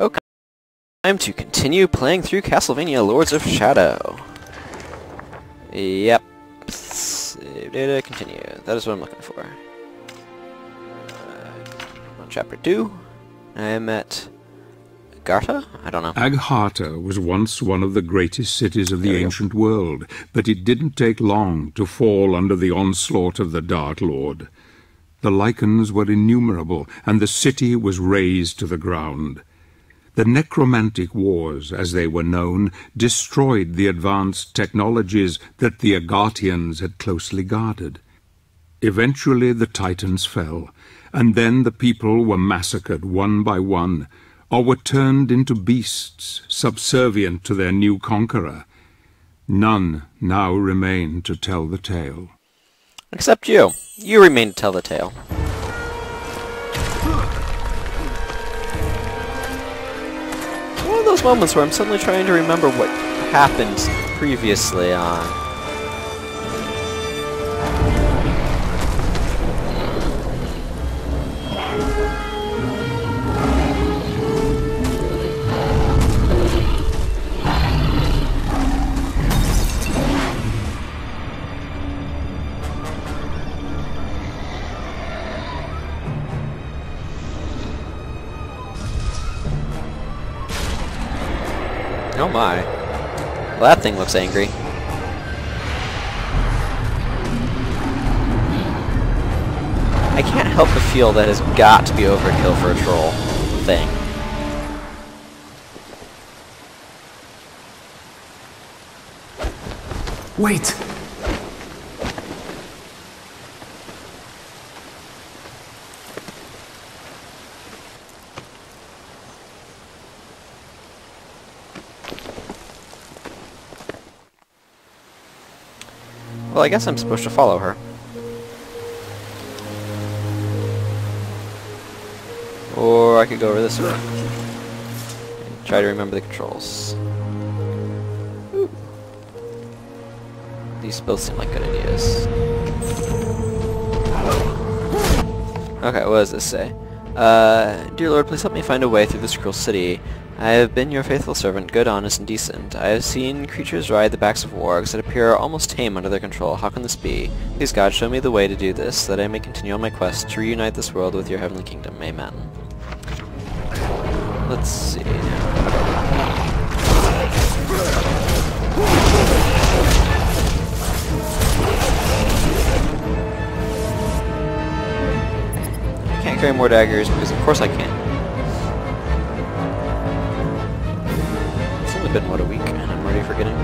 Okay, time to continue playing through Castlevania Lords of Shadow. Yep. Save data, continue. That is what I'm looking for. On chapter 2, I am at Agartha? I don't know. Agartha was once one of the greatest cities of the ancient world, but it didn't take long to fall under the onslaught of the Dark Lord. The Lycans were innumerable, and the city was razed to the ground. The Necromantic Wars, as they were known, destroyed the advanced technologies that the Agarthians had closely guarded. Eventually the Titans fell, and then the people were massacred one by one, or were turned into beasts subservient to their new conqueror. None now remain to tell the tale. Except you. You remain to tell the tale. Those moments where I'm suddenly trying to remember what happened previously on. Oh my. Well, that thing looks angry. I can't help but feel that has got to be overkill for a troll thing. Wait! Well, I guess I'm supposed to follow her. Or I could go over this way. And try to remember the controls. Ooh. These both seem like good ideas. Okay, what does this say? Dear Lord, please help me find a way through this cruel city. I have been your faithful servant, good, honest, and decent. I have seen creatures ride the backs of wargs that appear almost tame under their control. How can this be? Please, God, show me the way to do this, so that I may continue on my quest to reunite this world with your heavenly kingdom. Amen. Let's see. I can't carry more daggers, because of course I can. Been what, a week, and I'm already forgetting.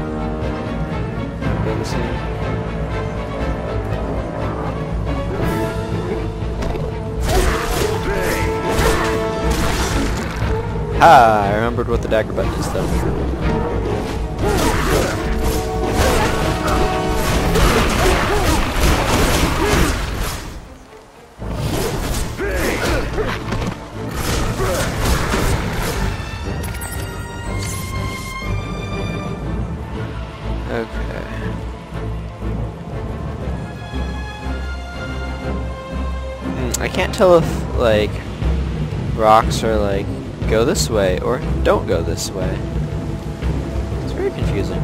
Ha! I remembered what the dagger button is, though. I can't tell if, like, rocks are like, go this way, or don't go this way. It's very confusing.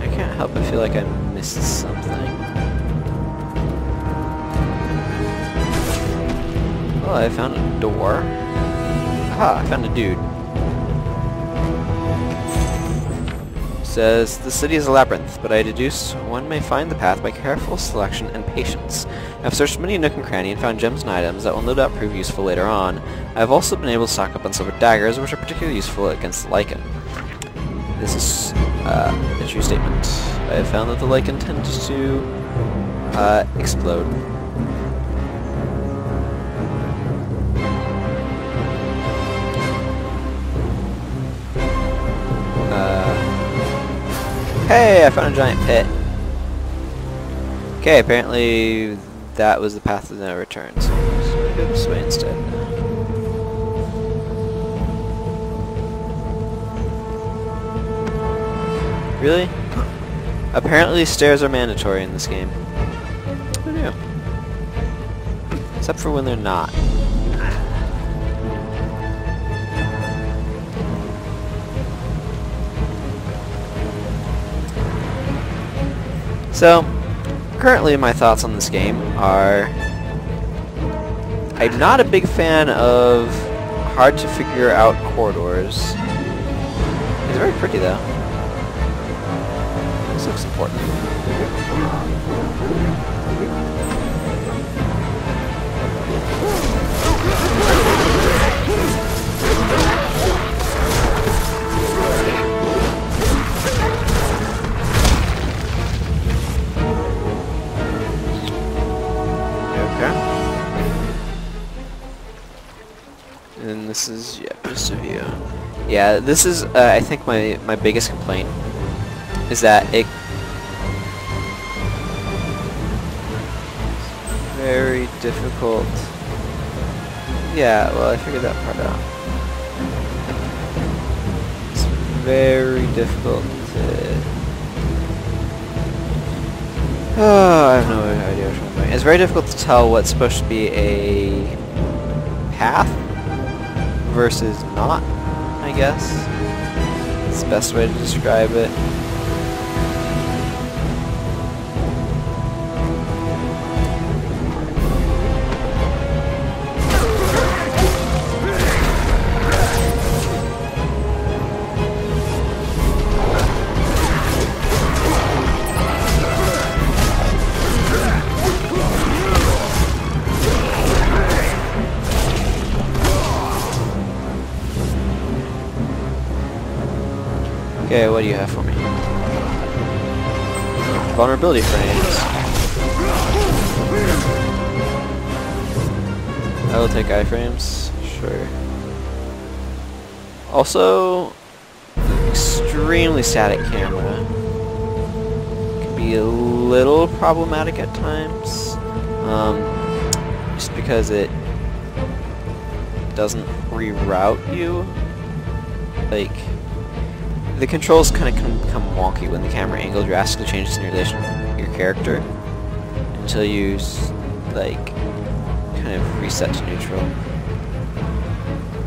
I can't help but feel like I missed something. Well, I found a door. Aha, I found a dude. Says, the city is a labyrinth, but I deduce one may find the path by careful selection and patience. I've searched many nook and cranny and found gems and items that will no doubt prove useful later on. I've also been able to stock up on silver daggers, which are particularly useful against the Lycan. This is a true statement. I have found that the Lycan tend to explode. Hey, I found a giant pit. Okay, apparently that was the path of no return, so we'll go this way instead. Really? Apparently stairs are mandatory in this game. Who knew? Except for when they're not. So, currently my thoughts on this game are, I'm not a big fan of hard to figure out corridors. It's very pretty though. This looks important. And this is, yeah, just a view. Yeah, this is, I think my biggest complaint is that it it's very difficult. Yeah, well, I figured that part out. It's very difficult to... Oh, I have no idea what I'm doing. It's very difficult to tell what's supposed to be a path versus not, I guess. It's the best way to describe it. Okay, what do you have for me? Vulnerability frames. I will take iframes, sure. Also, extremely static camera can be a little problematic at times, just because it doesn't reroute you. Like, the controls kind of become wonky when the camera angle drastically changes in relation to your character, until you, like, kind of reset to neutral.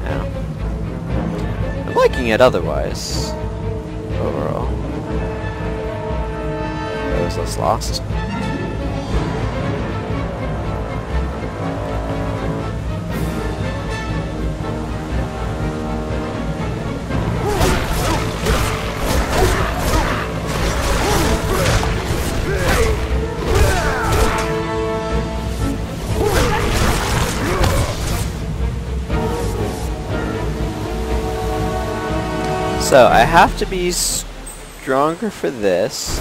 Yeah. I'm liking it otherwise, overall. I was less lost. So, I have to be stronger for this.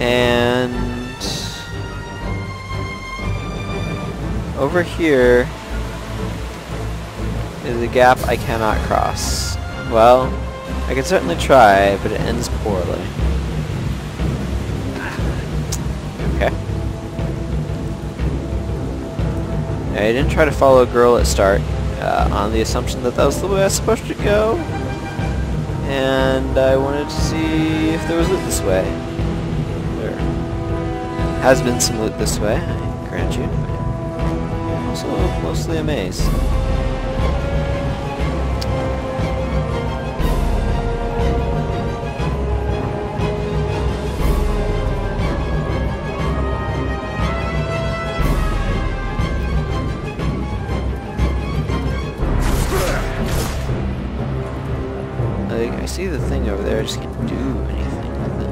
And... over here is a gap I cannot cross. Well, I can certainly try, but it ends poorly. Okay. I didn't try to follow a girl at start. On the assumption that that was the way I was supposed to go, and I wanted to see if there was loot this way. There has been some loot this way, I grant you, but I'm also mostly a maze. I see the thing over there, I just can't do anything with it.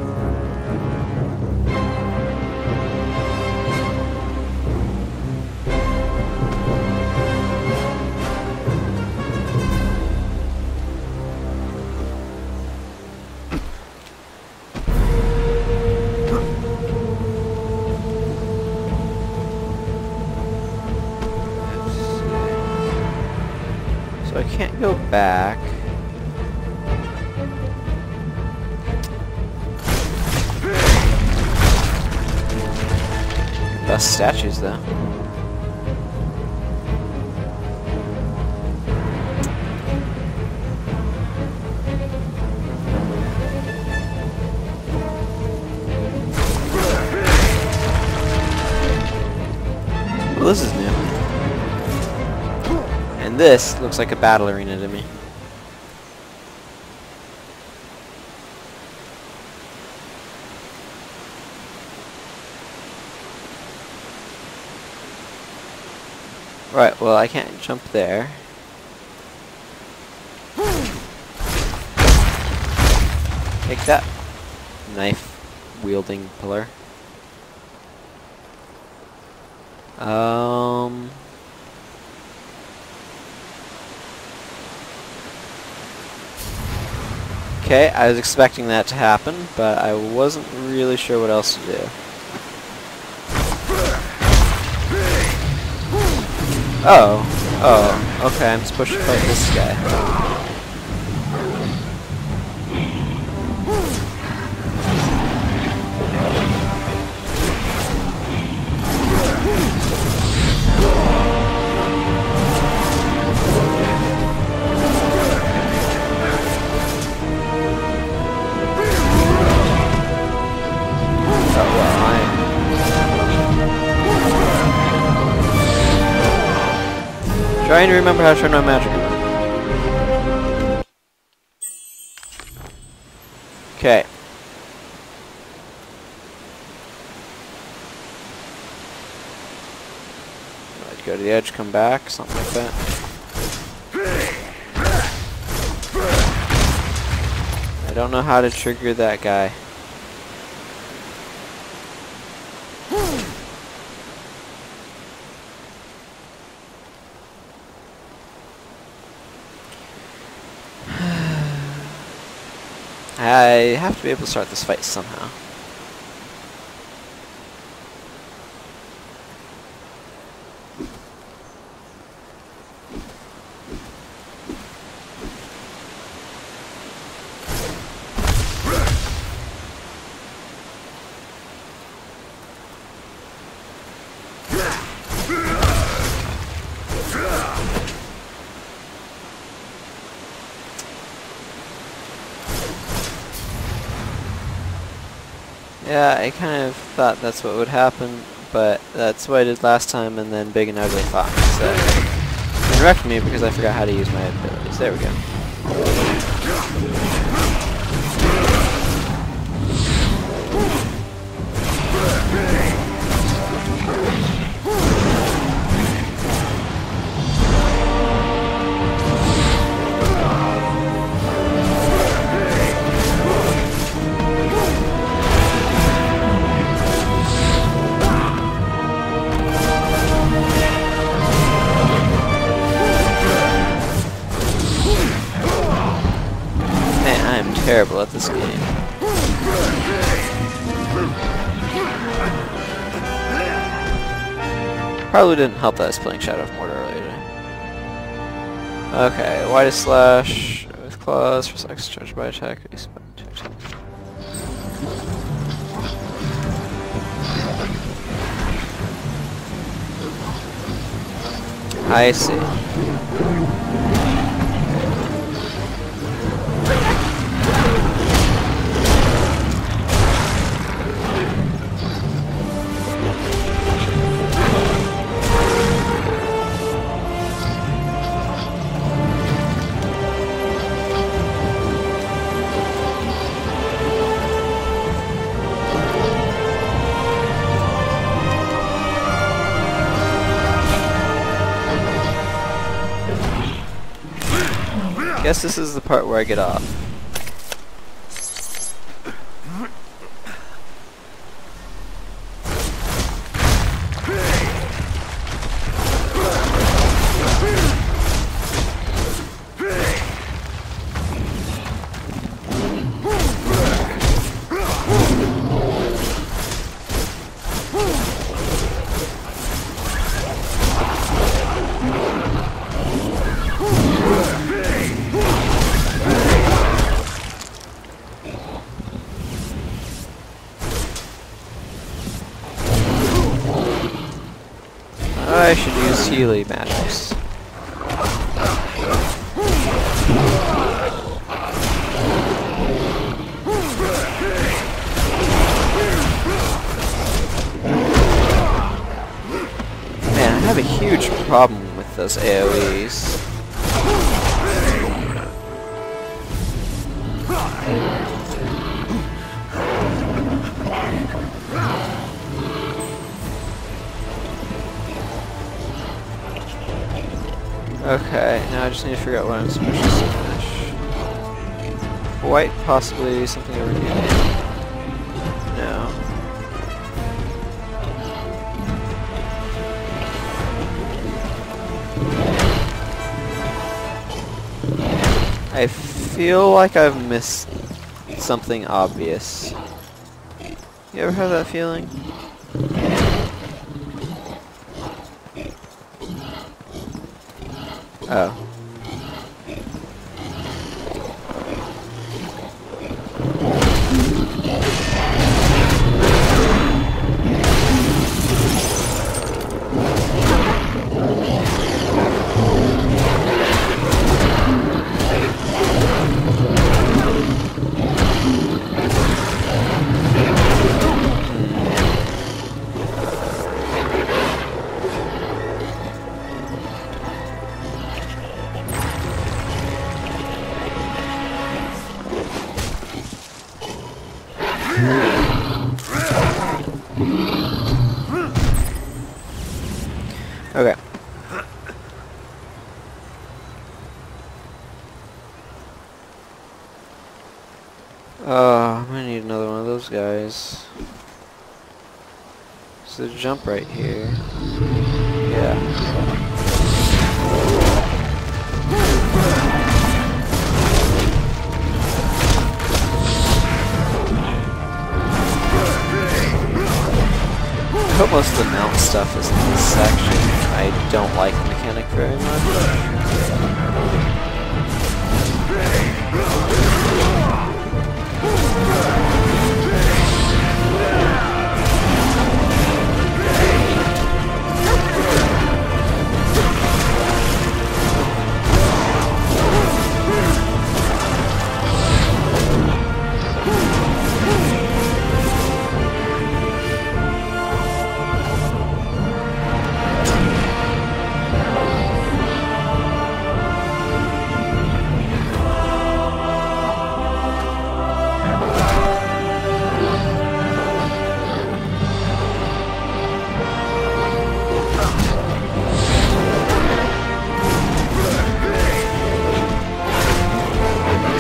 So I can't go back. Statues though. Well, this is new. And this looks like a battle arena to me. Right, well, I can't jump there. Take that, knife-wielding pillar. Okay, I was expecting that to happen, but I wasn't really sure what else to do. Oh. Oh. Okay, I'm supposed to fight this guy. Oh, wow. Trying to remember how to turn on magic around. Okay. I'd go to the edge, come back, something like that. I don't know how to trigger that guy. I have to be able to start this fight somehow. Yeah, I kind of thought that's what would happen, but that's what I did last time, and then Big and Ugly Fox wrecked me because I forgot how to use my abilities. There we go. Terrible at this game. Probably didn't help that I was playing Shadow of Mordor earlier today. Okay, why to slash with claws for sex charge by attack. I see. I guess this is the part where I get off. I should use Healy magics. Man, I have a huge problem with those AoEs. Okay, now I just need to figure out what I'm supposed to smash. White, possibly something over here. No. I feel like I've missed something obvious. You ever have that feeling? Oh. Okay. I'm gonna need another one of those guys. So there's a jump right here. Yeah. I hope most of the mount stuff is in this section. I don't like the mechanic very much.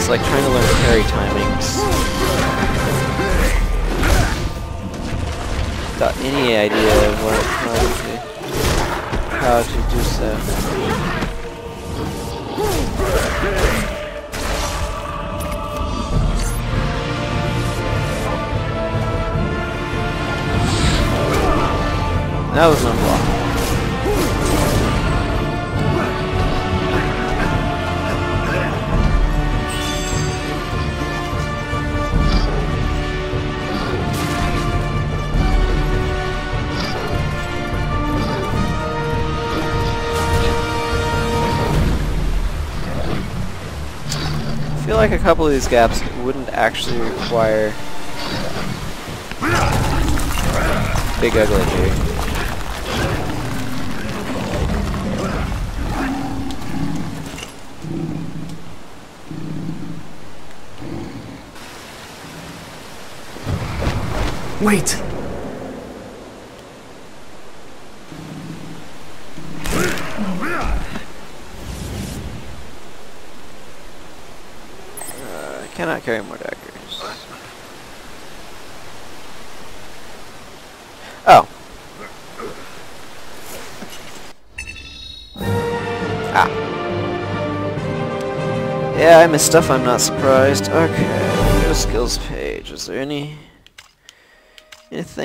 Like trying to learn parry timings. Without any idea of what how to do so. That was an unblock. I feel like a couple of these gaps wouldn't actually require big ugly here. Wait. Cannot carry more daggers. Oh. Ah. Yeah, I missed stuff, I'm not surprised. Okay, go skills page. Is there anything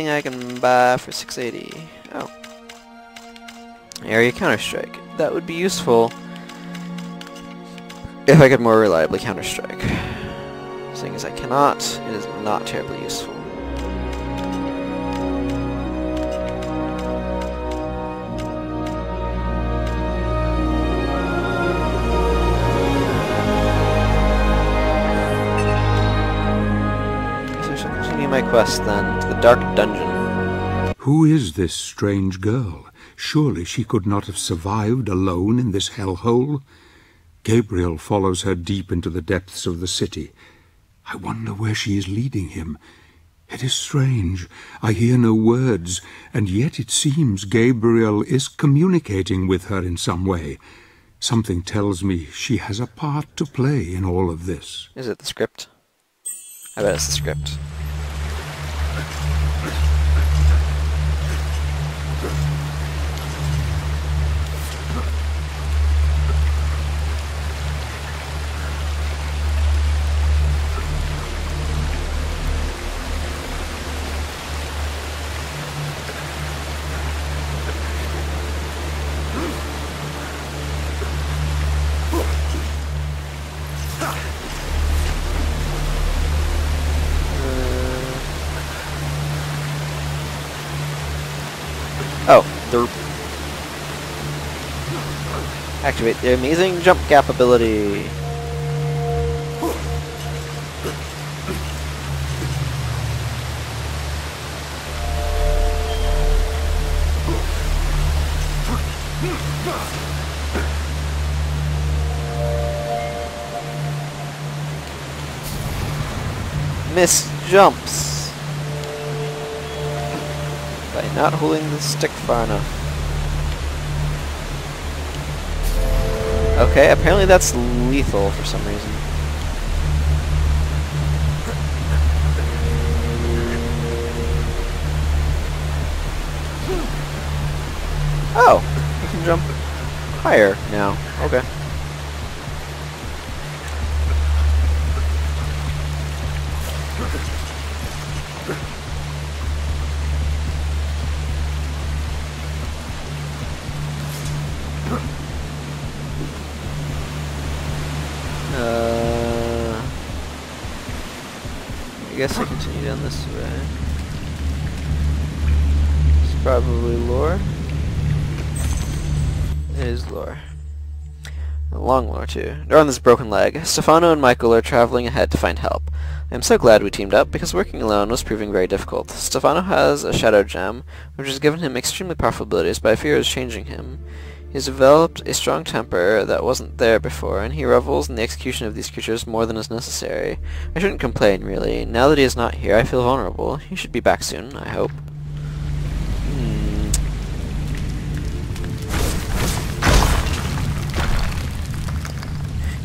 I can buy for 680? Oh. Area Counter-Strike. That would be useful if I could more reliably Counter-Strike. Seeing as I cannot, it is not terribly useful. So I shall continue my quest then to the Dark Dungeon. Who is this strange girl? Surely she could not have survived alone in this hellhole. Gabriel follows her deep into the depths of the city. I wonder where she is leading him. It is strange. I hear no words, and yet it seems Gabriel is communicating with her in some way. Something tells me she has a part to play in all of this. Is it the script? I bet it's the script. Activate the amazing jump gap ability. Miss jumps by not holding the stick far enough. Okay, apparently that's lethal for some reason. Oh, you can jump higher now. Okay. I guess I continue down this way. It's probably lore. It is lore. A long lore too. They're on this broken leg. Stefano and Michael are traveling ahead to find help. I am so glad we teamed up because working alone was proving very difficult. Stefano has a shadow gem, which has given him extremely powerful abilities, but I fear is changing him. He's developed a strong temper that wasn't there before, and he revels in the execution of these creatures more than is necessary. I shouldn't complain, really. Now that he is not here, I feel vulnerable. He should be back soon, I hope.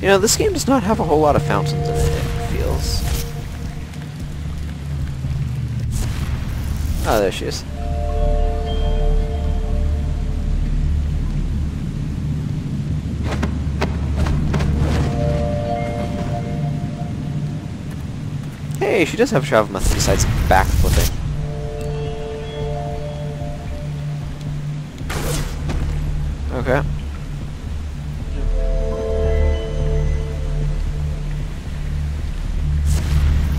You know, this game does not have a whole lot of fountains in it, it feels. Oh, there she is. Hey, she does have travel method besides backflipping. Okay.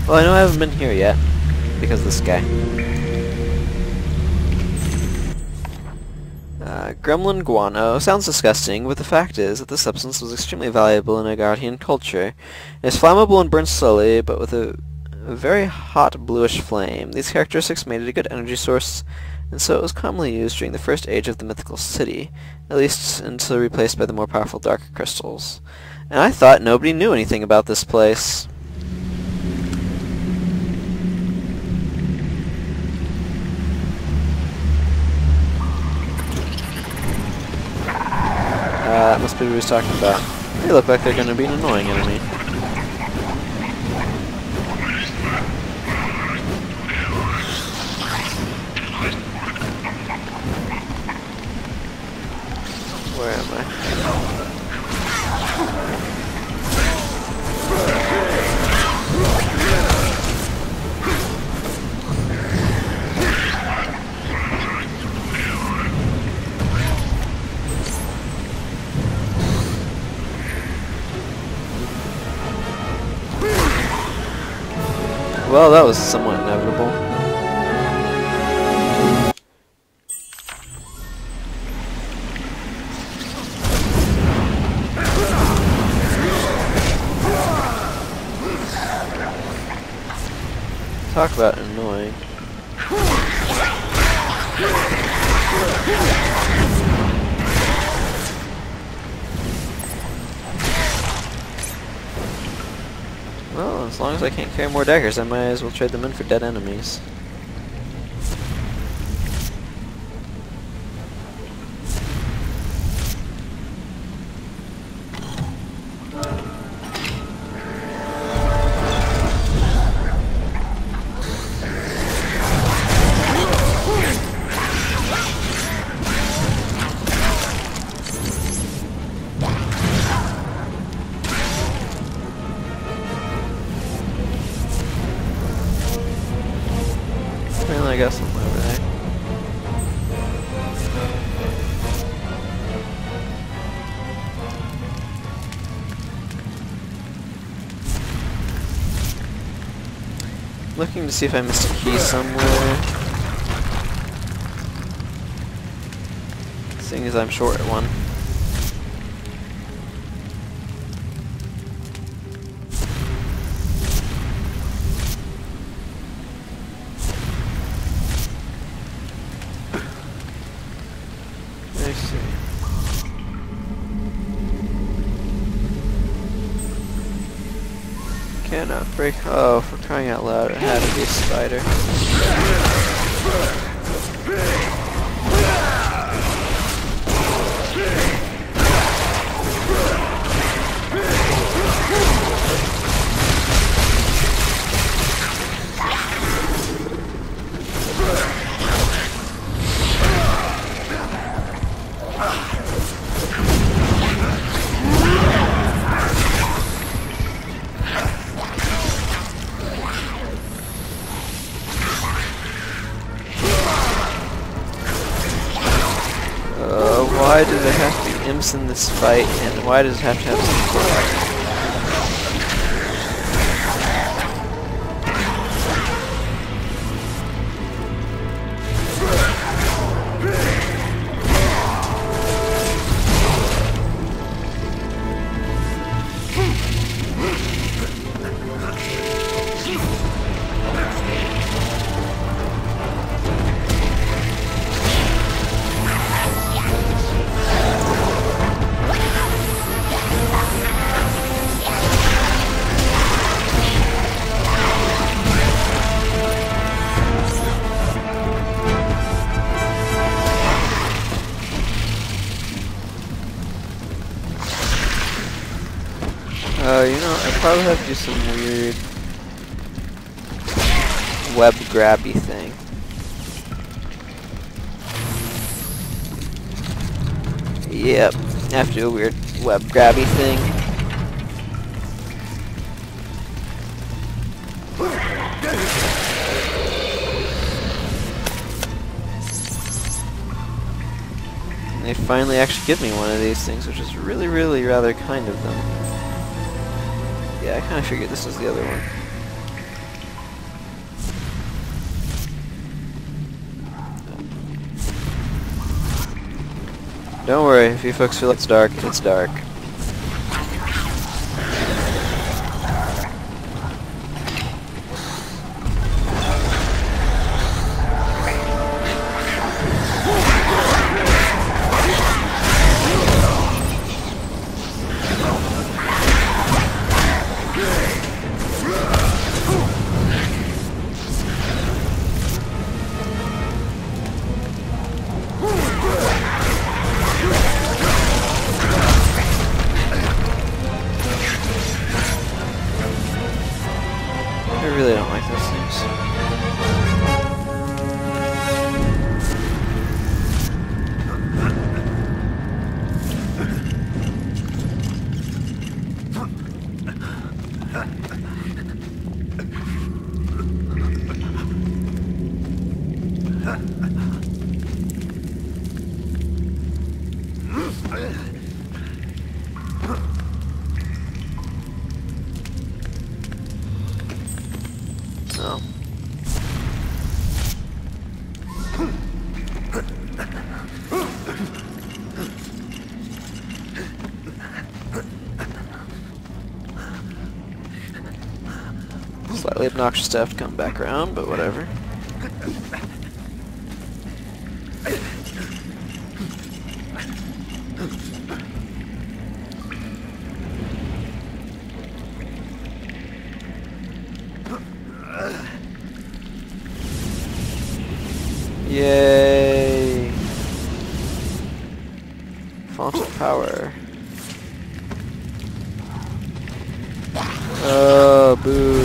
Well, I know I haven't been here yet because of this guy. Gremlin guano sounds disgusting, but the fact is that this substance was extremely valuable in Agarthian culture. It is flammable and burns slowly, but with a very hot bluish flame. These characteristics made it a good energy source, and so it was commonly used during the first age of the mythical city, at least until replaced by the more powerful dark crystals. And I thought nobody knew anything about this place. That must be what he was talking about. They look like they're going to be an annoying enemy. Where am I? Well, that was somewhat inevitable. Talk about annoying. Well, as long as I can't carry more daggers, I might as well trade them in for dead enemies. Looking to see if I missed a key somewhere. Seeing as I'm short at one. Break. Oh, for crying out loud, it had to be a spider. In this fight, and why does it have to have some I probably have to do some weird web grabby thing. Yep, I have to do a weird web grabby thing. And they finally actually give me one of these things, which is really, really rather kind of them. Yeah, I kind of figured this was the other one. Don't worry, if you folks feel it's dark, it's dark. Slightly obnoxious to have to come back around, but whatever. Yay! Font of power. Oh, boo.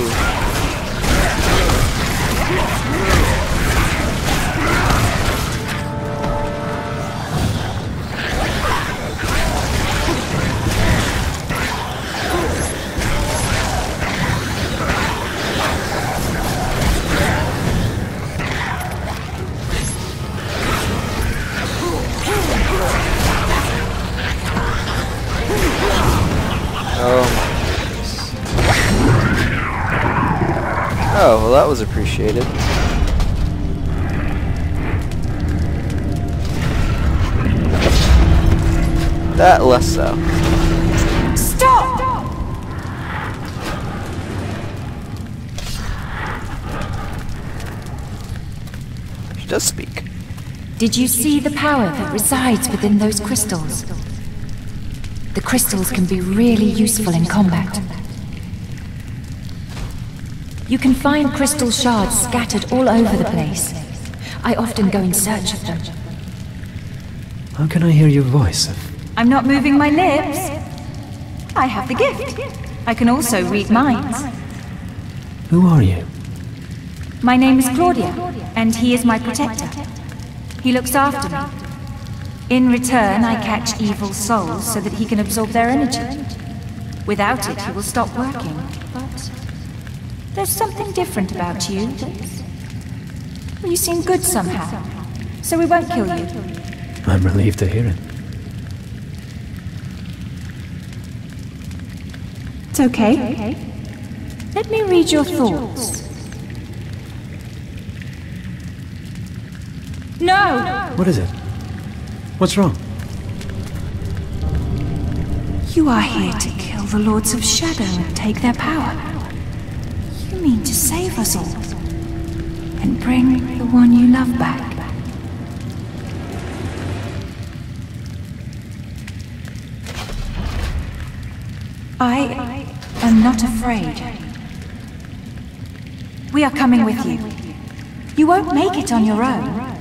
Oh my goodness. Oh, well that was appreciated. That less so. Stop! She does speak. Did you see the power that resides within those crystals? The crystals can be really useful in combat. You can find crystal shards scattered all over the place. I often go in search of them. How can I hear your voice? I'm not moving my lips. I have the gift. I can also read minds. Who are you? My name is Claudia, and he is my protector. He looks after me. In return, I catch evil souls so that he can absorb their energy. Without it, he will stop working. There's something different about you. You seem good somehow, so we won't kill you. I'm relieved to hear it. It's okay. Let me read your thoughts. No! What is it? What's wrong? You are here to kill the Lords of Shadow and take their power. You mean to save us all, and bring the one you love back. I am not afraid. We are coming with you. You won't make it on your own.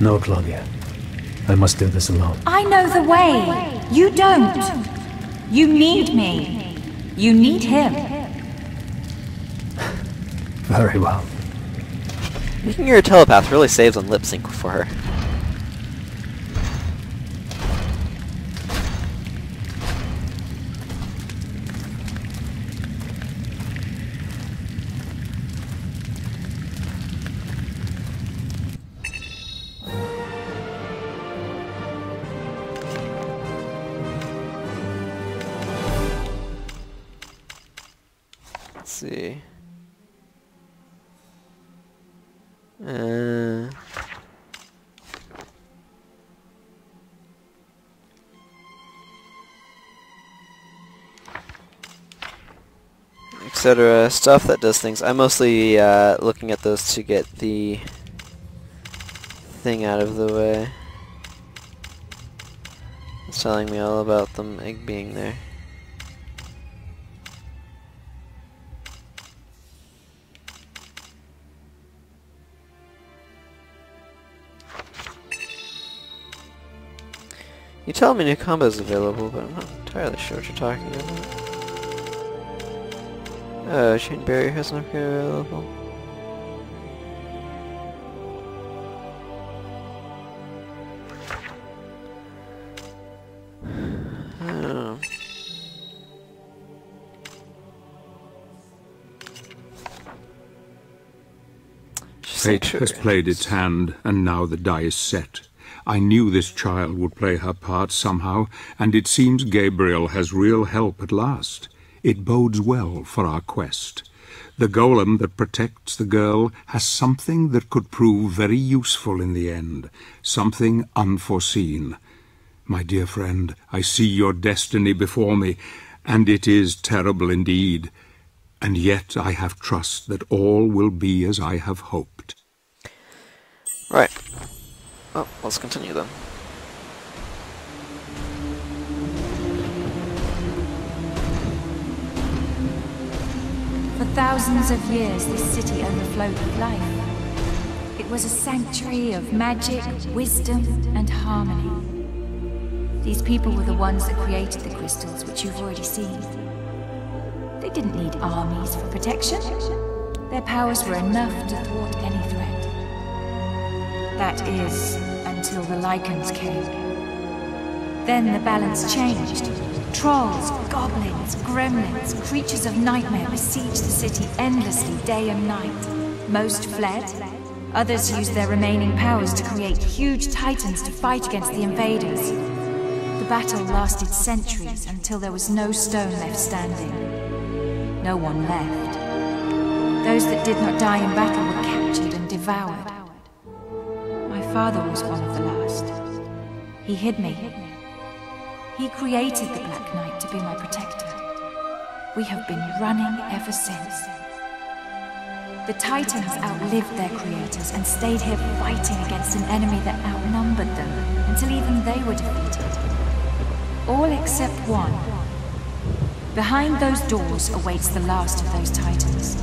No, Claudia. I must do this alone. I know the way. You don't. You need me. You need him. Very well. Making her a telepath really saves on lip sync for her. Let's see. Etc. Stuff that does things. I'm mostly looking at those to get the thing out of the way. It's telling me all about them being there. You tell me new combos available, but I'm not entirely sure what you're talking about. Oh, Chain Barrier has not been available. I don't know. Fate has played its hand, and now the die is set. I knew this child would play her part somehow, and it seems Gabriel has real help at last. It bodes well for our quest. The golem that protects the girl has something that could prove very useful in the end, something unforeseen. My dear friend, I see your destiny before me, and it is terrible indeed. And yet I have trust that all will be as I have hoped. Right. Oh, let's continue then. For thousands of years, this city overflowed with life. It was a sanctuary of magic, wisdom, and harmony. These people were the ones that created the crystals, which you've already seen. They didn't need armies for protection. Their powers were enough to thwart any threat. That is, until the Lycans came. Then the balance changed. Trolls, goblins, gremlins, creatures of nightmare besieged the city endlessly, day and night. Most fled. Others used their remaining powers to create huge titans to fight against the invaders. The battle lasted centuries until there was no stone left standing. No one left. Those that did not die in battle were captured and devoured. My father was one of the last. He hid me. He created the Black Knight to be my protector. We have been running ever since. The Titans outlived their creators and stayed here fighting against an enemy that outnumbered them until even they were defeated. All except one. Behind those doors awaits the last of those Titans.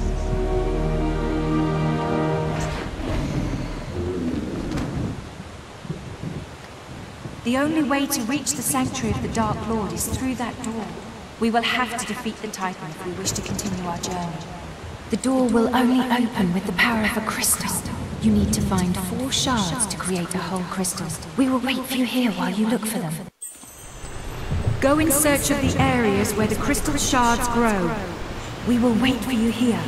The only way to reach the sanctuary of the Dark Lord is through that door. We will have to defeat the Titan if we wish to continue our journey. The door will only open with the power of a crystal. You need to find 4 shards to create a whole crystal. We will wait for you here while you look for them. Go in search of the areas where the crystal shards grow. We will wait for you here.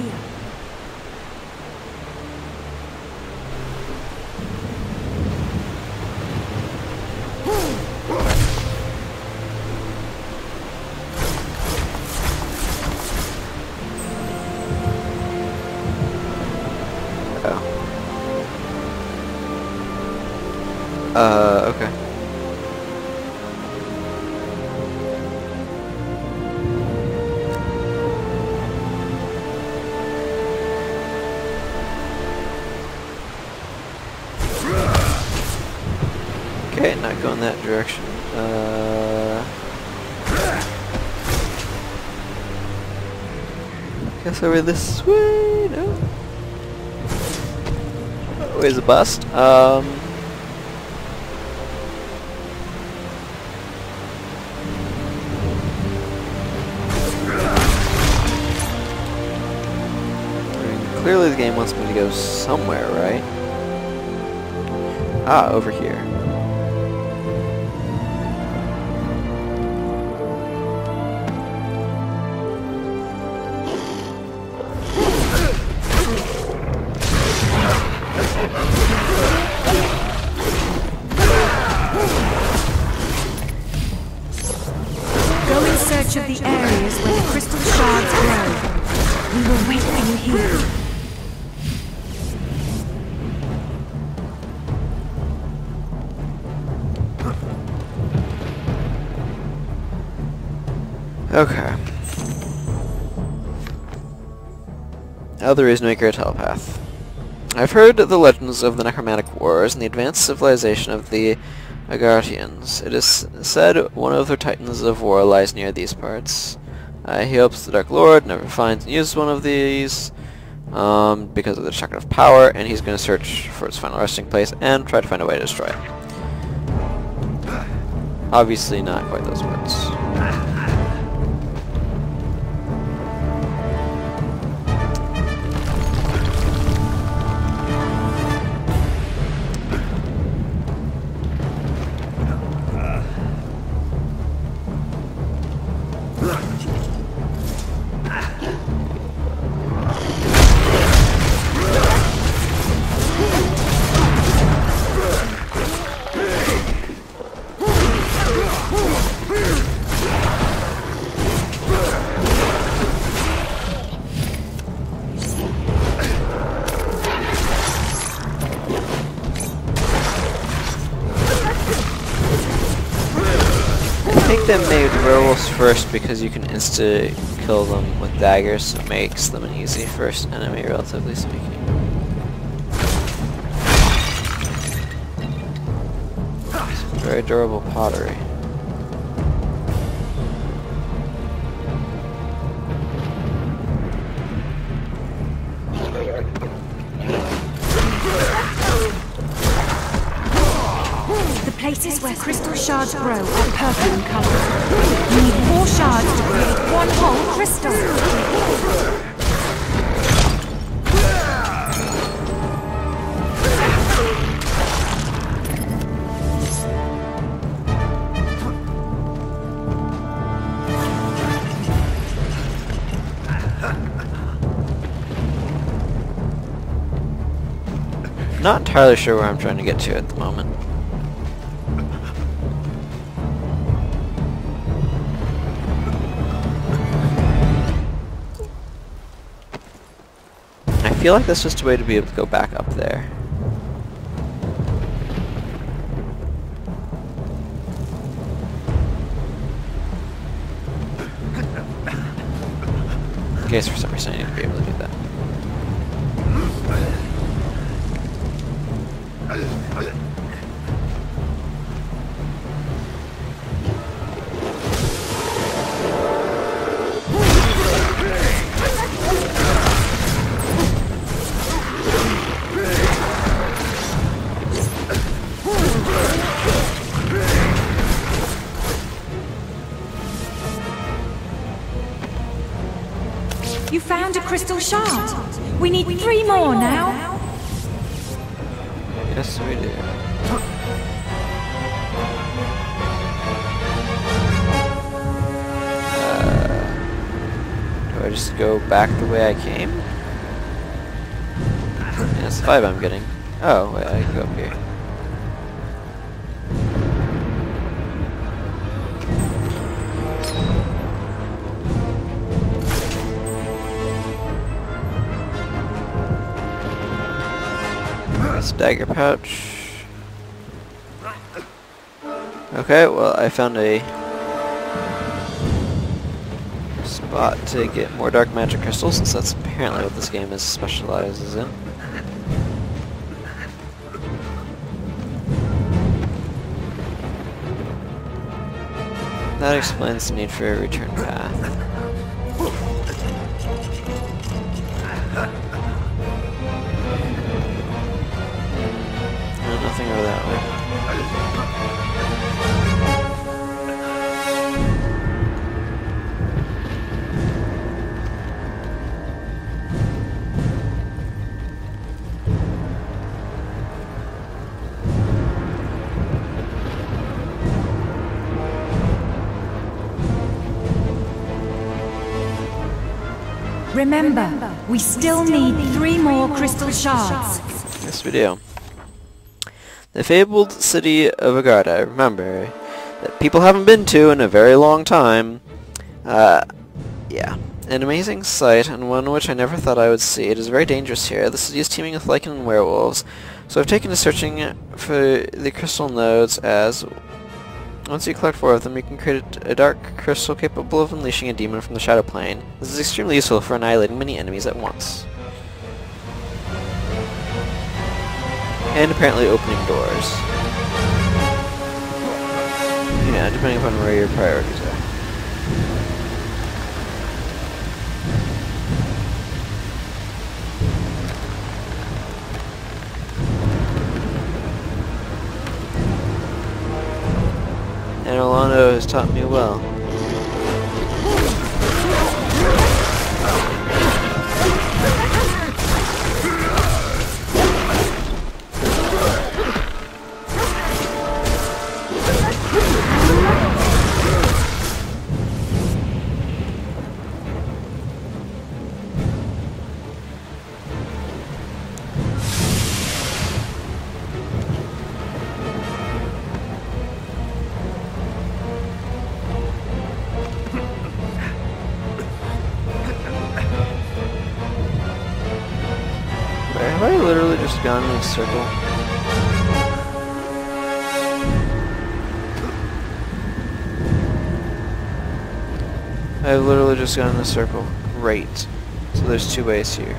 Okay. Okay, not going that direction. Guess over this way? No. Oh, here's a bust. Clearly the game wants me to go somewhere, right? Ah, over here. Go in search of the areas where the crystal shards grow. We will wait for you here. Okay. Oh, there is no great telepath. I've heard the legends of the Necromantic Wars and the advanced civilization of the Agarthians. It is said one of the Titans of War lies near these parts. He hopes the Dark Lord never finds and uses one of these because of the chakra of power, and he's going to search for its final resting place and try to find a way to destroy it. Obviously not quite those words. I think they made werewolves first because you can insta-kill them with daggers, so it makes them an easy first enemy, relatively speaking. Very durable pottery. Places where crystal shards grow are purple in color. You need 4 shards to create 1 whole crystal. Not entirely sure where I'm trying to get to at the moment. feel like that's just a way to be able to go back up there. In case for some reason I need to be able to get that. Crystal shard. We need three more now. Yes, we do. Do I just go back the way I came? Yeah, that's the vibe I'm getting. Oh, wait, I can go up here. Dagger pouch. Okay, well I found a spot to get more dark magic crystals, since that's apparently what this game is specializes in. That explains the need for a return path. Remember, we still need three more crystal shards. Yes, we do. The fabled city of Agartha, remember, that people haven't been to in a very long time. Yeah. An amazing sight, and one which I never thought I would see. It is very dangerous here. The city is teeming with lycan and werewolves, so I've taken to searching for the crystal nodes, as once you collect four of them, you can create a dark crystal capable of unleashing a demon from the Shadow Plane. This is extremely useful for annihilating many enemies at once. And apparently opening doors. Yeah, depending upon where your priorities are. And Orlando has taught me well. Gone in a circle. I've literally just gone in a circle. Great. So there's two ways here.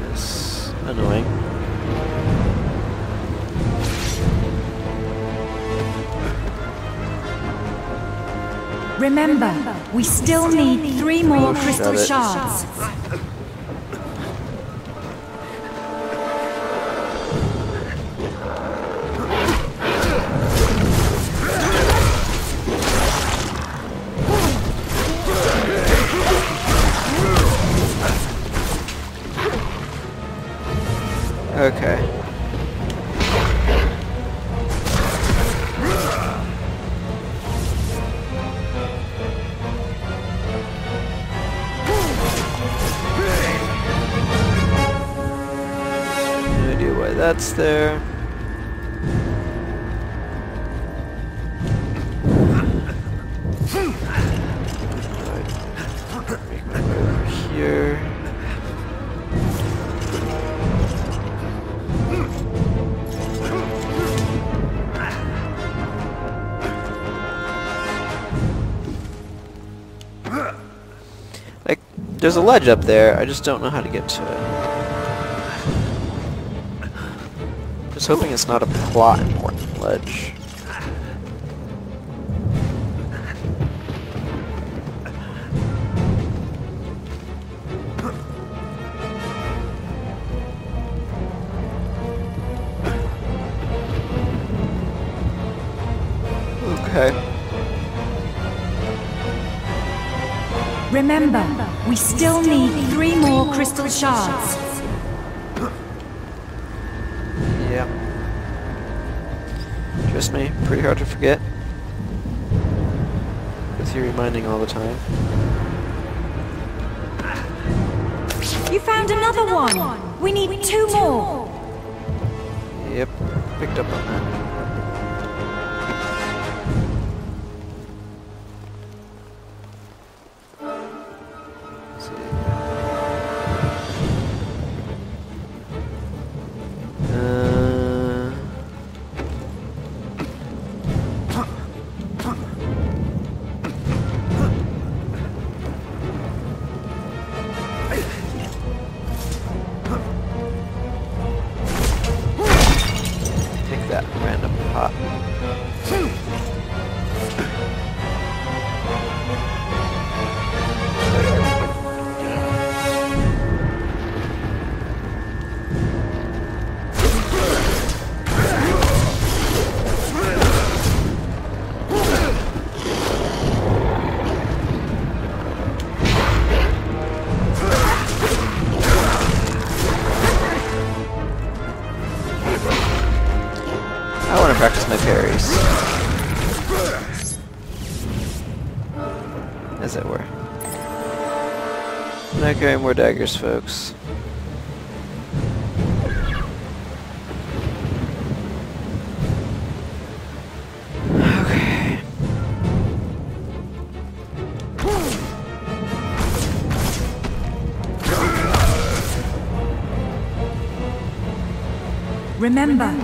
That's annoying. Remember, we still need three more crystal shards. Okay. No idea why that's there. Make my way over here. There's a ledge up there. I just don't know how to get to it. Just hoping it's not a plot important ledge. Remember, we still need three more crystal shards. Yeah. Trust me, pretty hard to forget. With you reminding all the time. You found another one! We need two more! Yep, picked up on that. Practice my parries, as it were. I'm not carrying more daggers, folks. Okay. Remember.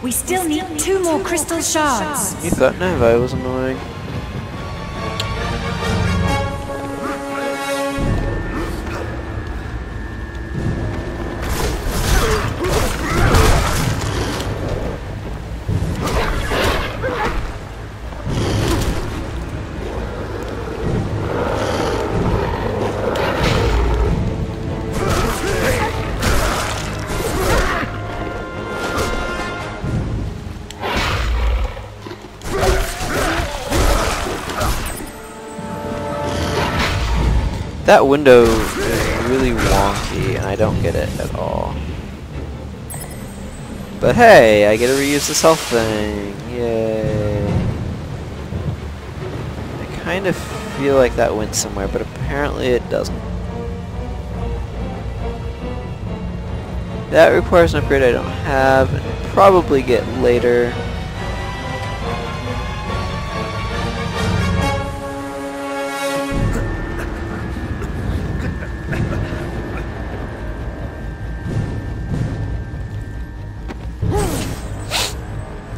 We still need two more crystal shards. You thought Navo was annoying. That window is really wonky, and I don't get it at all. But hey, I get to reuse this health thing. Yay. I kind of feel like that went somewhere, but apparently it doesn't. That requires an upgrade I don't have, and probably get later.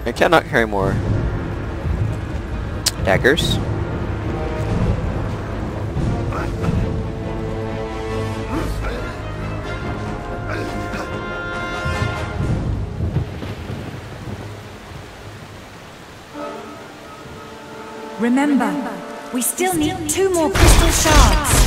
I cannot carry more daggers. Remember, we still need two more crystal shards.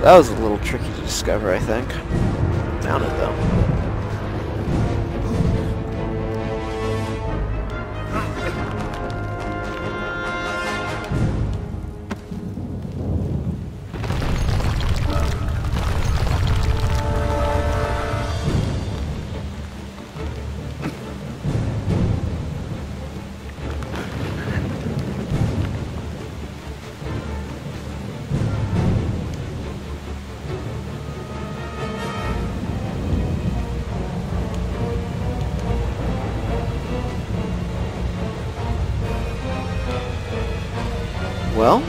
That was a little tricky to discover, I think. Found it though. Well,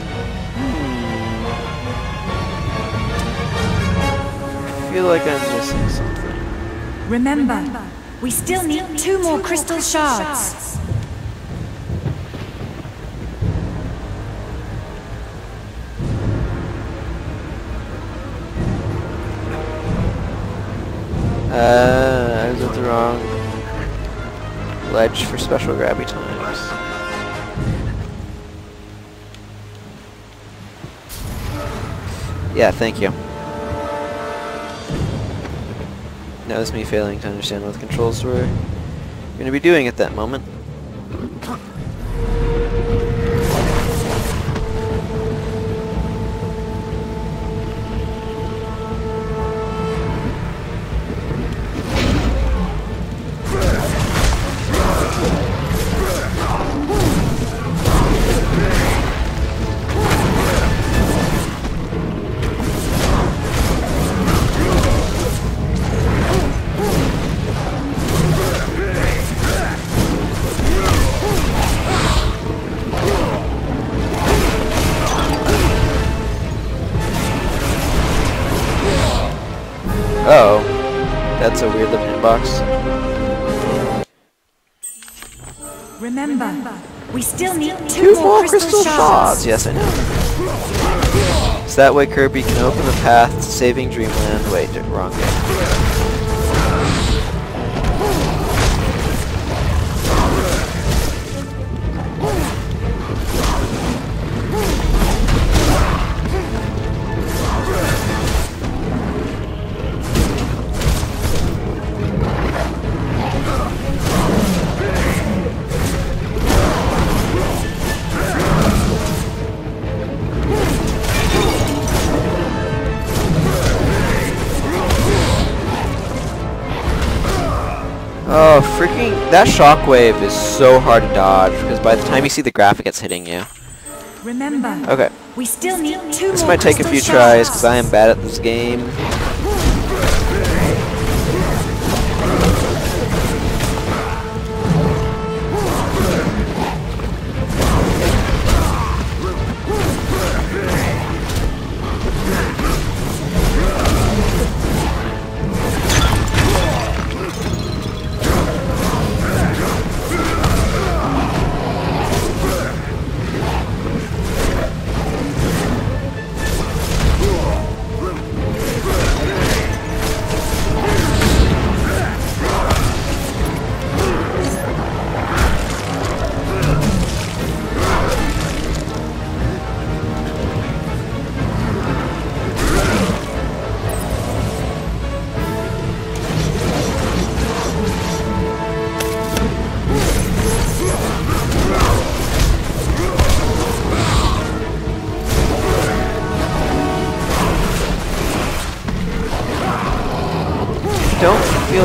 I feel like I'm missing something. Remember, we still need two more crystal shards. I was at the wrong ledge for special grabby times. Yeah, thank you. That was me failing to understand what the controls were going to be doing at that moment. Uh oh, that's a weird looking box. Remember, we still need two more crystal shards. Yes, I know. So that way Kirby can open the path to saving Dreamland. Wait, wrong game. Oh, freaking, that shockwave is so hard to dodge, because by the time you see the graphic, it's hitting you. Remember, okay. We still need two this might take a few tries, because I am bad at this game.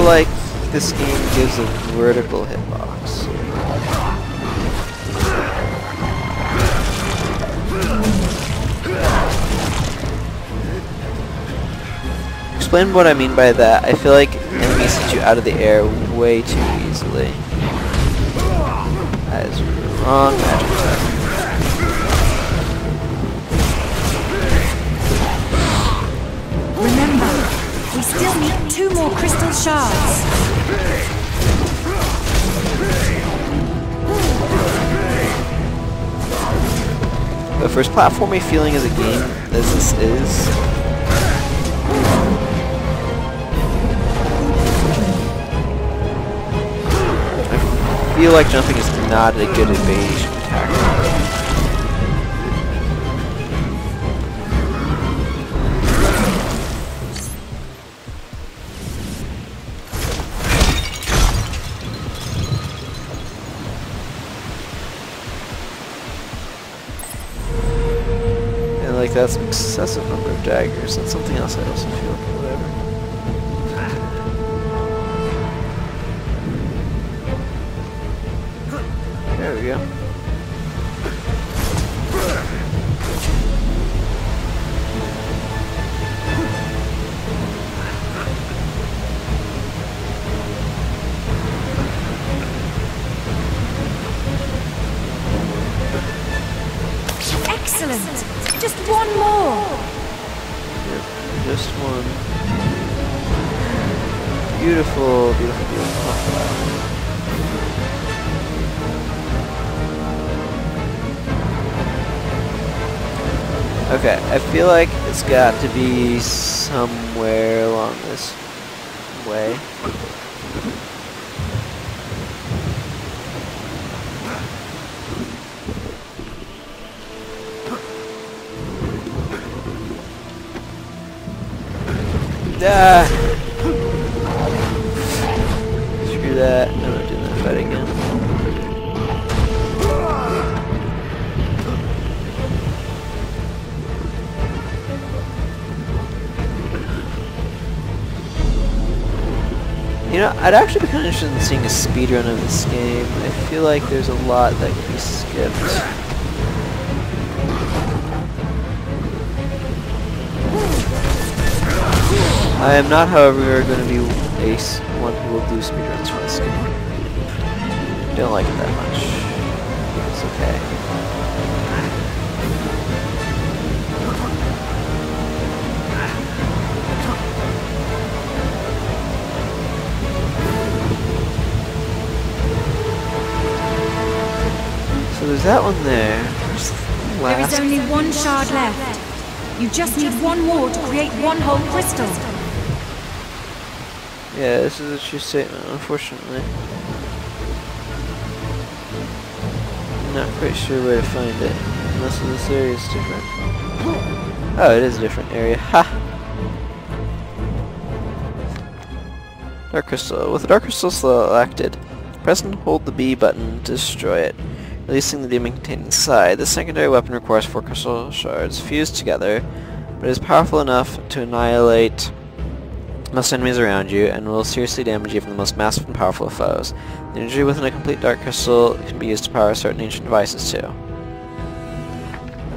Like this game gives a vertical hitbox. Explain what I mean by that. I feel like enemies hit you out of the air way too easily. That is wrong magic attack. Still need two more crystal shards. The first platformy feeling as a game as this is. I feel like jumping is not a good evasion tactic. That's an excessive number of daggers. That's something else I also feel like whatever. There we go. Beautiful, beautiful, beautiful. Okay, I feel like it's got to be somewhere along this way. Ah. Screw that. I'm not doing that fight again. You know, I'd actually be kind of interested in seeing a speedrun of this game. I feel like there's a lot that could be skipped. I am not, however, going to be one who will do speedruns for this game. Don't like it that much. It's okay. So there's that one there. There is only one shard left. You just need one more to create one whole crystal. Yeah, this is a true statement, unfortunately. I'm not quite sure where to find it. Unless this area is different. Oh, it is a different area. Ha! Dark Crystal. With the Dark Crystal selected, press and hold the B button to destroy it, releasing the demon contained inside. This secondary weapon requires 4 crystal shards fused together, but is powerful enough to annihilate most enemies around you, and will seriously damage even the most massive and powerful foes. The energy within a complete Dark Crystal can be used to power certain ancient devices too.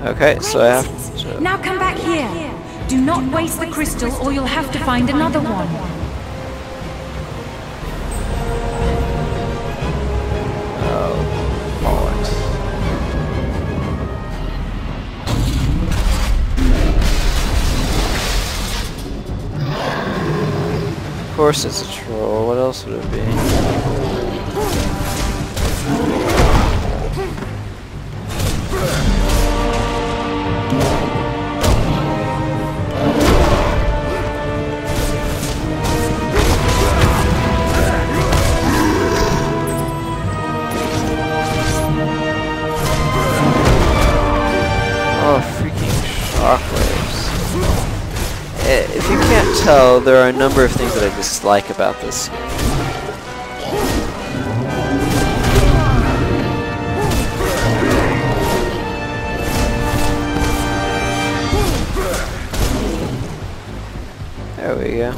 Okay, great. So I have to... Now come back here! Do not waste the crystal or you'll have to find another one! Oh, bollocks. Of course it's a troll, what else would it be? Oh, freaking shockwaves. If you can't tell, there are a number of things that I dislike about this game. There we go.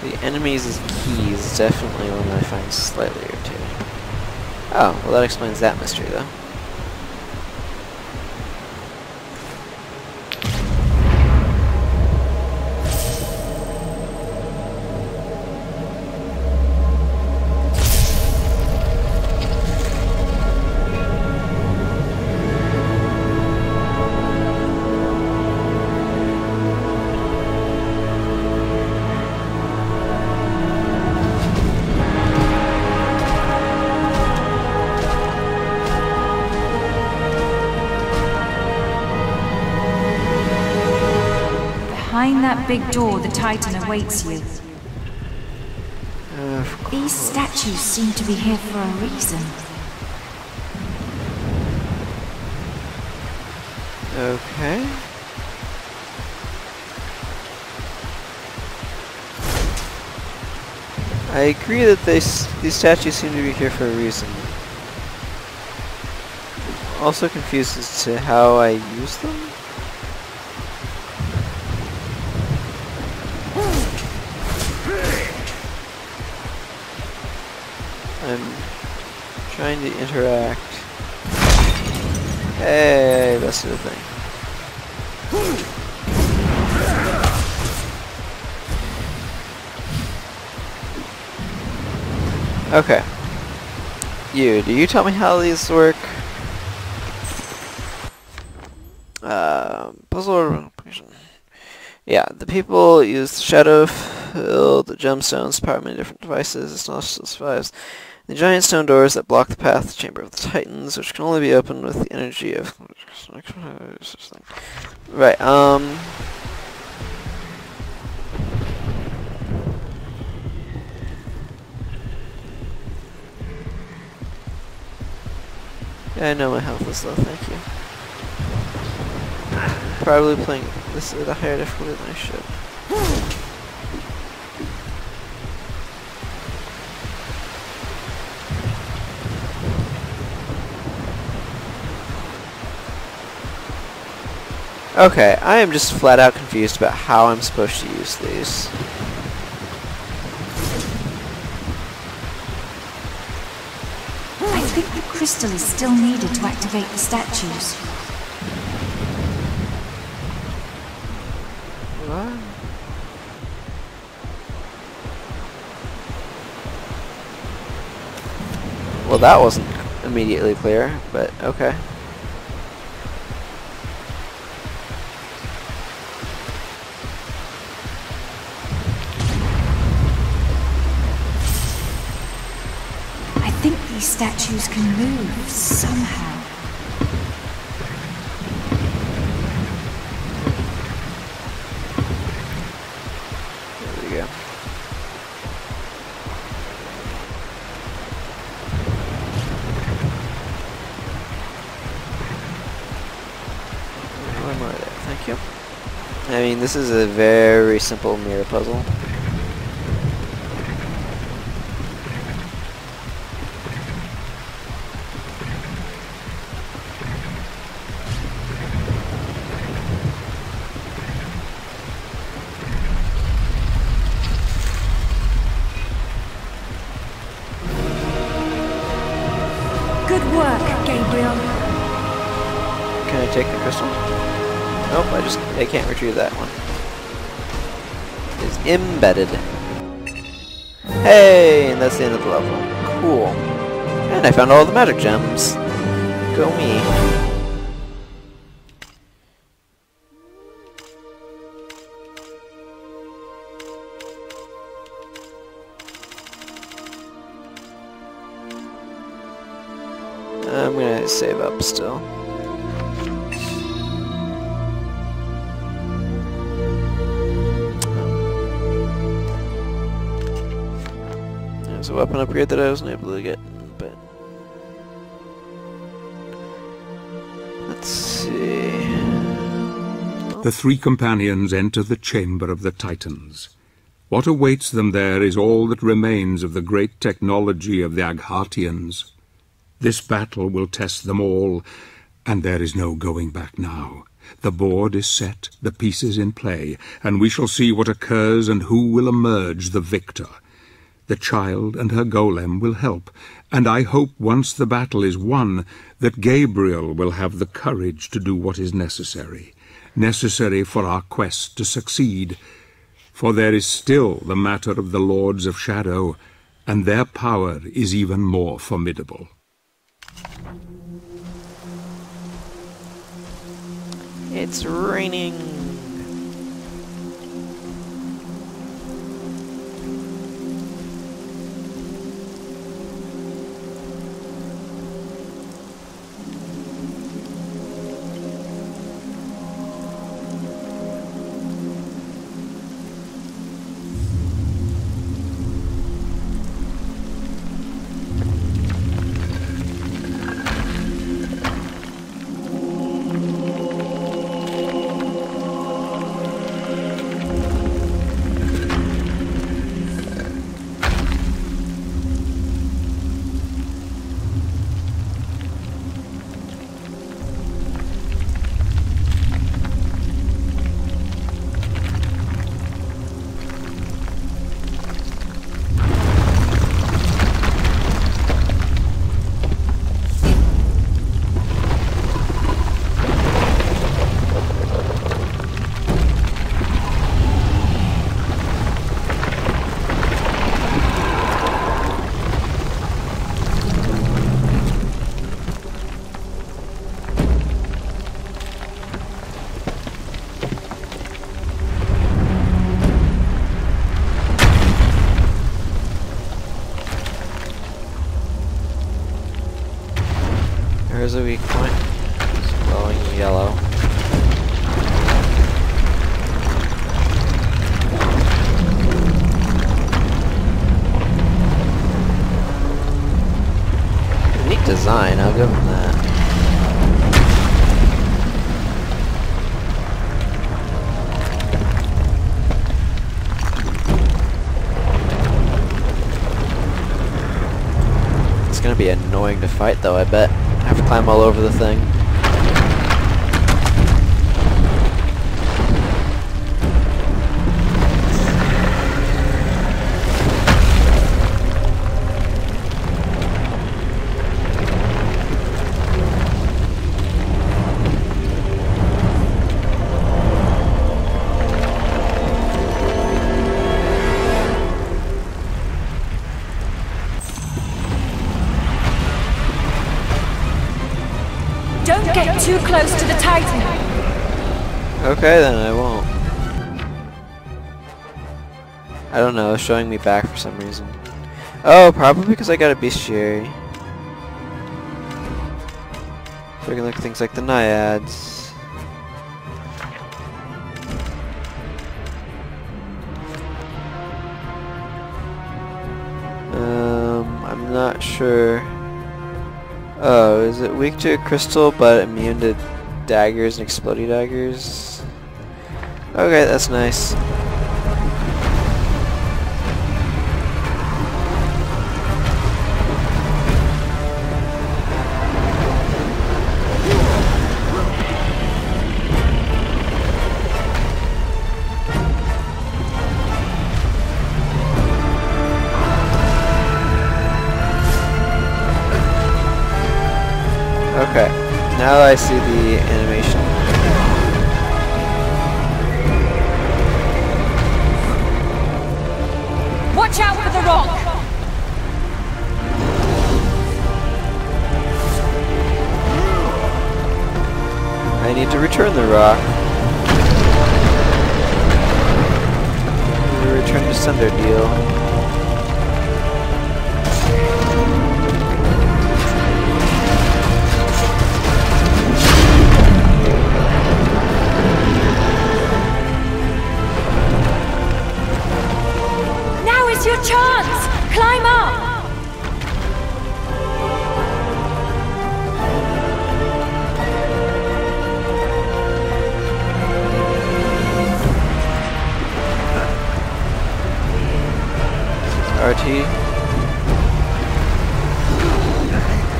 The enemies as keys definitely one that I find slightly irritating. Oh, well that explains that mystery though. Behind that big door, the Titan awaits you. These statues seem to be here for a reason. Okay. I agree that these statues seem to be here for a reason. I'm also confused as to how I use them. I'm trying to interact. Hey, that's the thing. Okay. Do you tell me how these work? Puzzle. Yeah, the people use shadow-filled gemstones, power many different devices. It's not just devices. The giant stone doors that block the path to the chamber of the Titans, which can only be opened with the energy of... Right, yeah, I know my health is low, thank you. Probably playing this at a higher difficulty than I should. Okay, I am just flat out confused about how I'm supposed to use these. I think the crystal is still needed to activate the statues. What? Well, that wasn't immediately clear, but okay. These statues can move somehow. There we go. One more there, thank you. I mean, this is a very simple mirror puzzle. I can't retrieve that one. It's embedded. Hey, and that's the end of the level. Cool. And I found all the magic gems. Go me. I'm gonna save up still. Weapon upgrade that I wasn't able to get, but let's see. The three companions enter the chamber of the Titans. What awaits them there is all that remains of the great technology of the Agarthians. This battle will test them all, and there is no going back now. The board is set, the pieces in play, and we shall see what occurs and who will emerge the victor. The child and her golem will help, and I hope once the battle is won that Gabriel will have the courage to do what is necessary for our quest to succeed. For there is still the matter of the Lords of Shadow, and their power is even more formidable. It's raining. is a weak point. It's glowing yellow. Neat design, I'll give him that. It's gonna be annoying to fight though, I bet. I have to climb all over the thing. Get too close to the Titan. Okay, then I won't. I don't know, it's showing me back for some reason. Oh, probably because I got a bestiary. So we can look at things like the naiads. I'm not sure. Oh, is it weak to crystal but immune to daggers and exploding daggers? Okay, that's nice. Okay, now that I see the animation. Watch out for the rock! I need to return the rock. The return to sender deal. Your chance! Climb up! RT.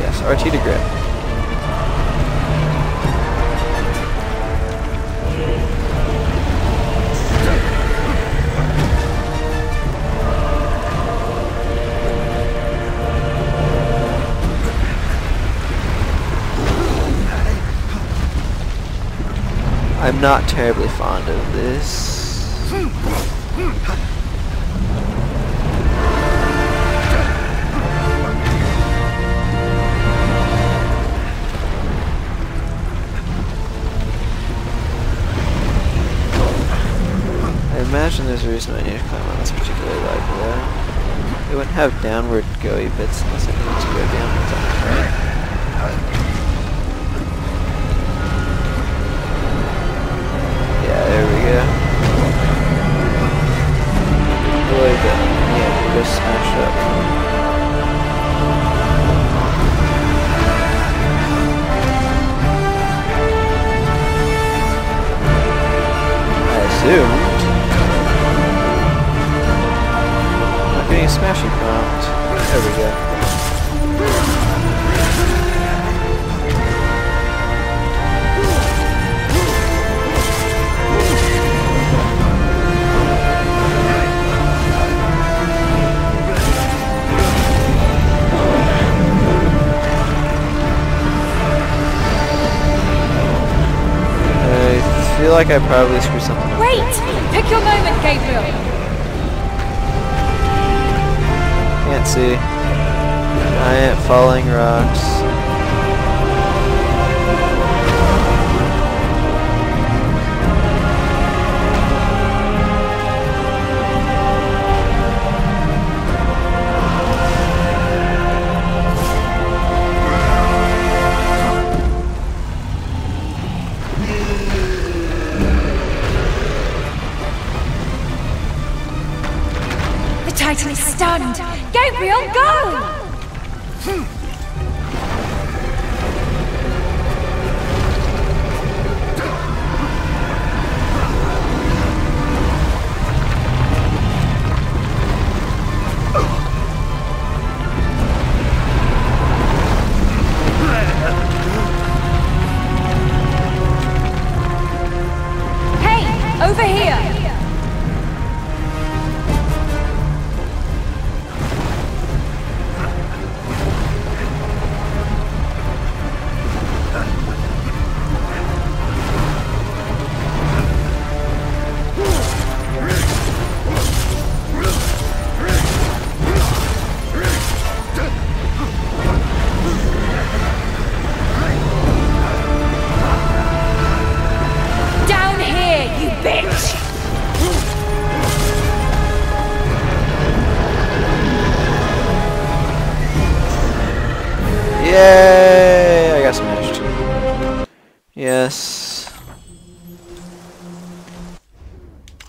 Yes, RT to grip. I'm not terribly fond of this. I imagine there's a reason I need to climb on this particular ledge there. It wouldn't have downward goey bits unless I needed to go downwards on the track. There we go. Really good. Yeah, go smash up. I assumed. I'm getting a smashy prompt. There we go. I feel like I probably screwed something up. Wait! Pick your moment, Gabriel! Can't see. Giant falling rocks. Titan is stunned! Gabriel, go!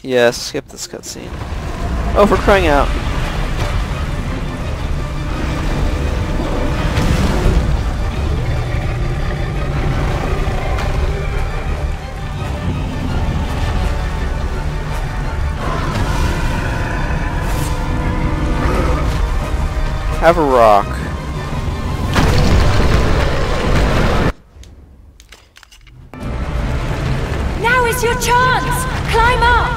Yes, skip this cutscene. Oh, for crying out. Have a rock. Now is your chance! Climb up!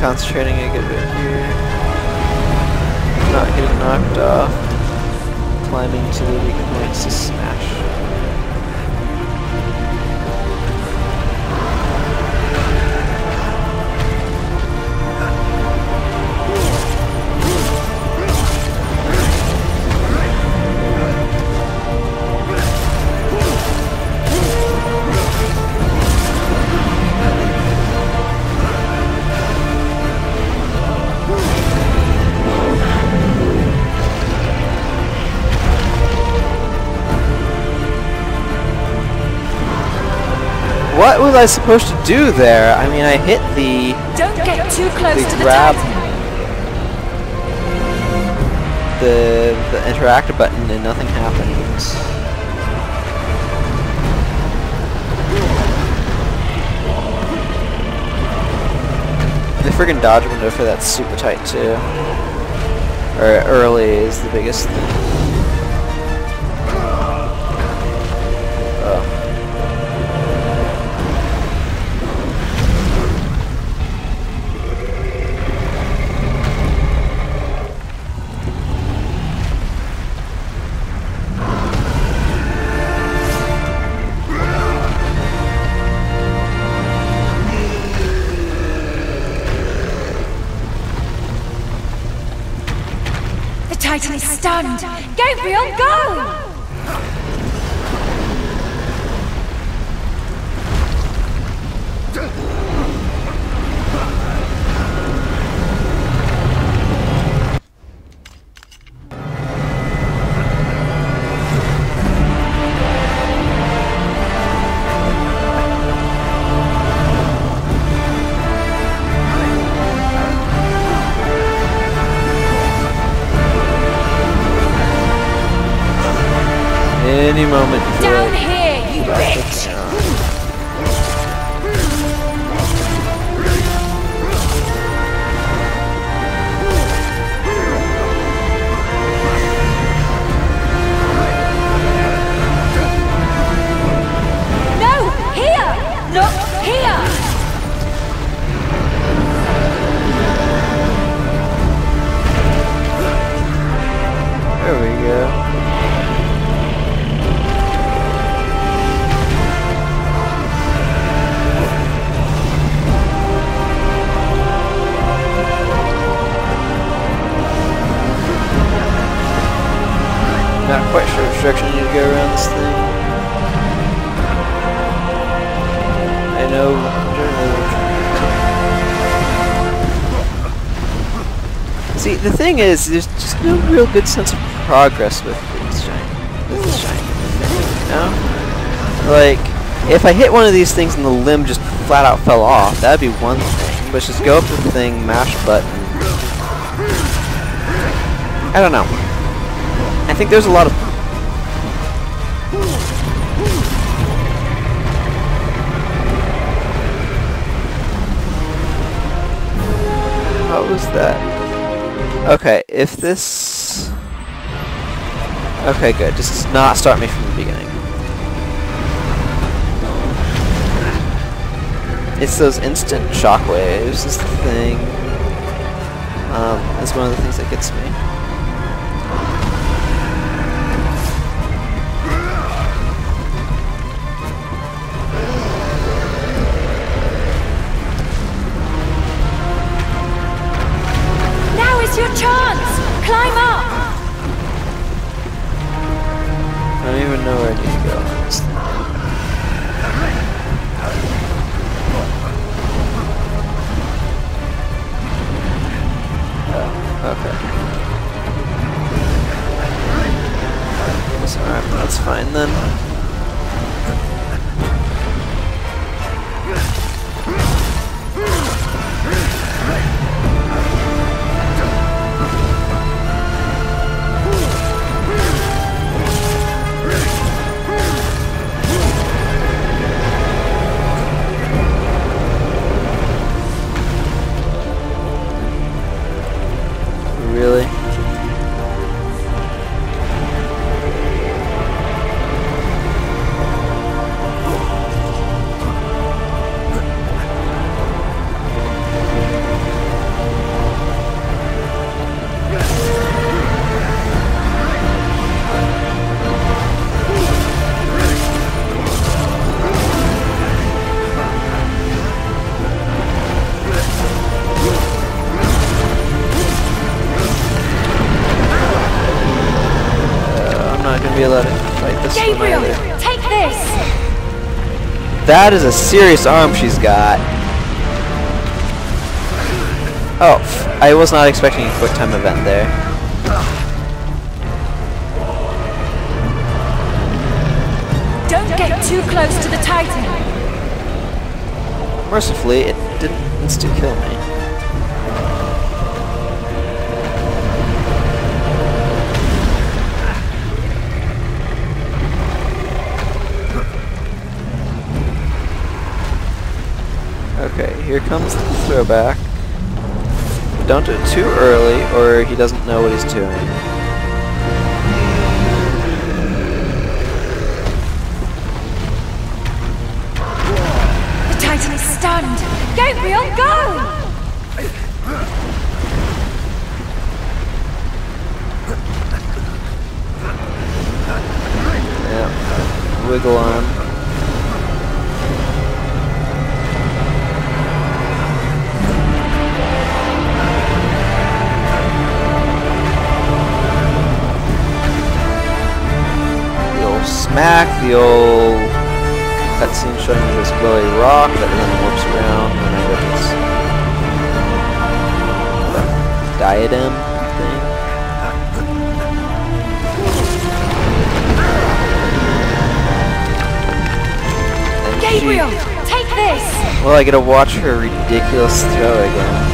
Concentrating a good bit here. Not getting knocked off. Climbing to the weak points to smash. What was I supposed to do there? I mean, I hit the... Don't get too close to the grab the interact button and nothing happens. The friggin' dodge window for that's super tight too. Or early is the biggest thing. Titan is stunned! Gabriel, go! Any moment down here, you bitch! No! Here! Look here! There we go. Not quite sure which direction I need to go around this thing. I know. See, the thing is, there's just no real good sense of progress with this giant. You know? Like, if I hit one of these things and the limb just flat out fell off, that'd be one thing. But just go up to the thing, mash button. I don't know. I think there's a lot of... What was that? Okay, if this... Okay, good. Just does not start me from the beginning. It's those instant shockwaves is the thing. That's one of the things that gets me. Your chance! Climb up! I don't even know where I need to go. Oh, okay. Alright, that's fine then. Gabriel, take this! That is a serious arm she's got. Oh, I was not expecting a quick time event there. Don't get too close to the Titan. Mercifully, it didn't insta kill me. Here comes the throwback. Don't do it too early, or he doesn't know what he's doing. The Titan is stunned! Gabriel, go! Yeah. Wiggle on. Smack the old cutscene showing me this glowy rock that then warps around and I get this diadem thing. And Gabriel, take this! Well, I get to watch her ridiculous throw again.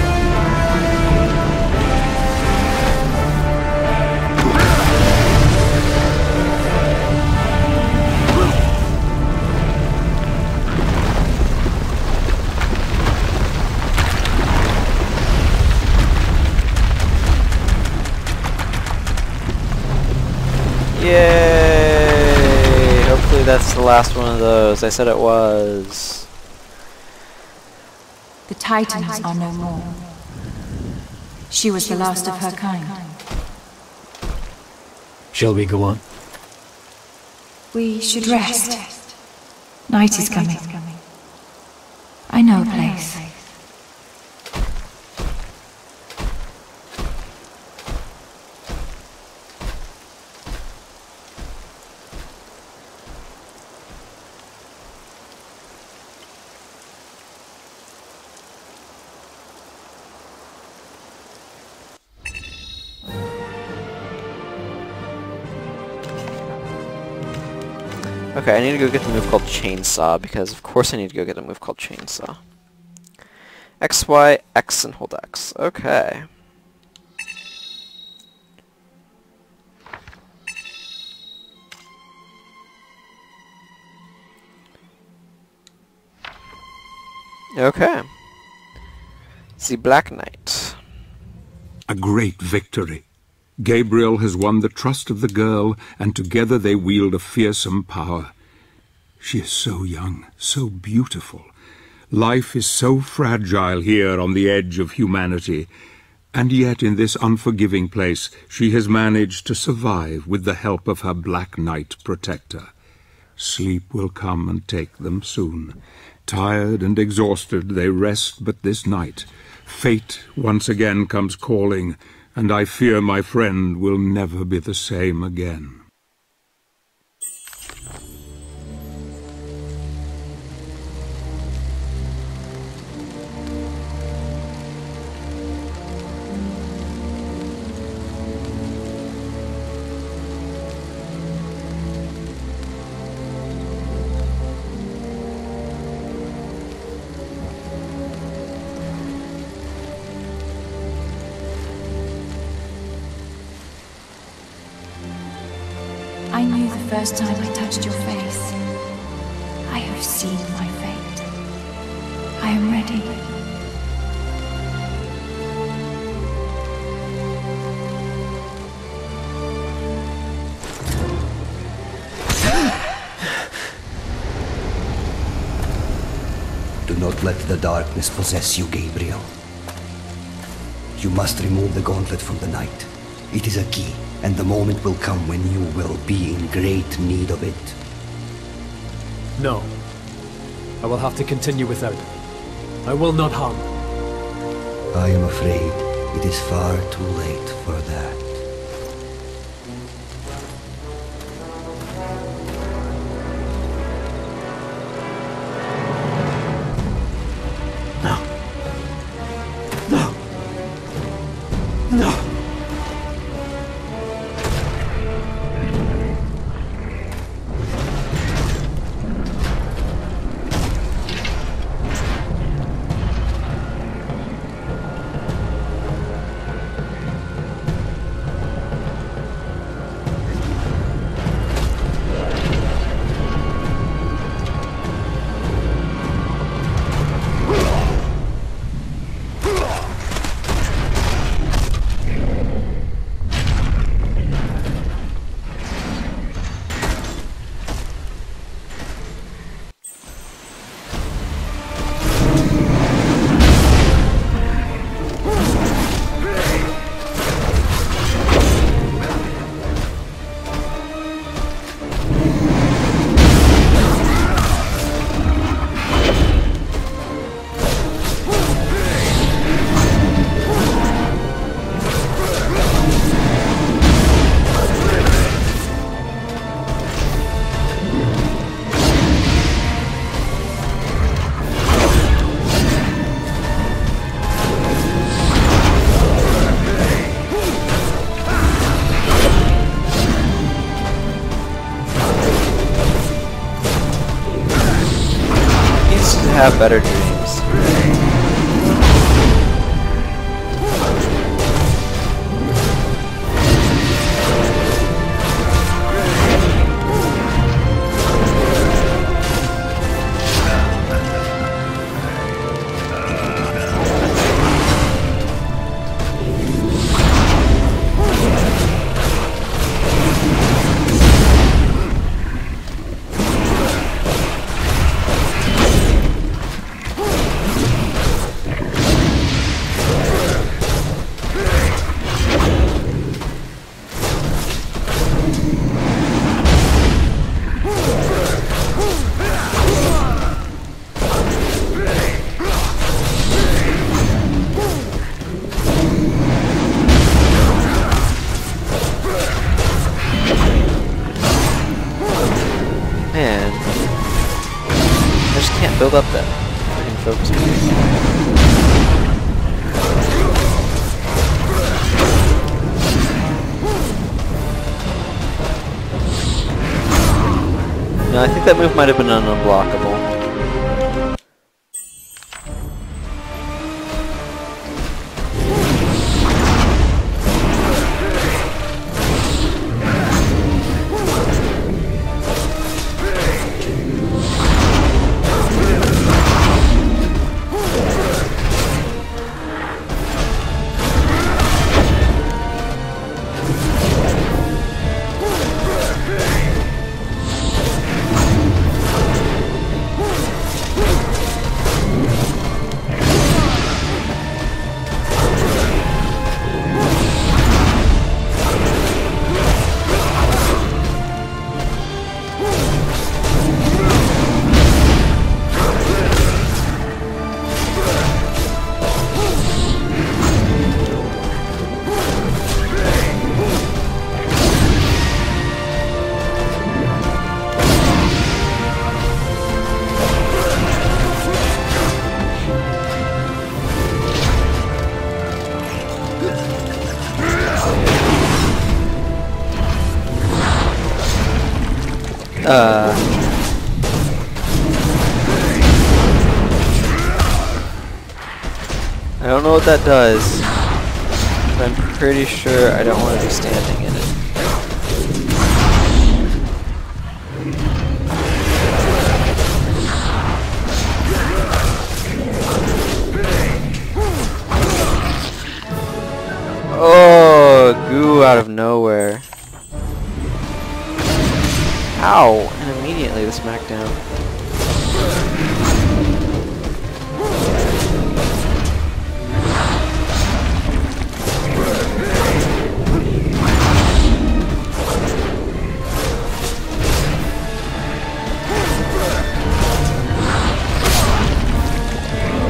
Yay! Hopefully that's the last one of those. I said it was. The Titans are no more. She was the last of her kind. Shall we go on? We should rest. Night is coming. I know a place. Okay, I need to go get the move called Chainsaw, because of course I need to go get the move called Chainsaw. X, Y, X, and hold X. Okay. Okay. It's the Black Knight. A great victory. Gabriel has won the trust of the girl, and together they wield a fearsome power. She is so young, so beautiful. Life is so fragile here on the edge of humanity, and yet in this unforgiving place she has managed to survive with the help of her Black Knight protector. Sleep will come and take them soon. Tired and exhausted, they rest but this night. Fate once again comes calling, and I fear my friend will never be the same again. I knew the first time I touched your face. I have seen my fate. I am ready. Do not let the darkness possess you, Gabriel. You must remove the gauntlet from the knight. It is a key. And the moment will come when you will be in great need of it. No. I will have to continue without it. I will not harm it. I am afraid it is far too late for that. Have better dreams. Build up that freaking focus piece. No, I think that move might have been an unblockable. I don't know what that does, but I'm pretty sure I don't want to be standing in it. Oh, goo out of nowhere. Ow! And immediately the smackdown.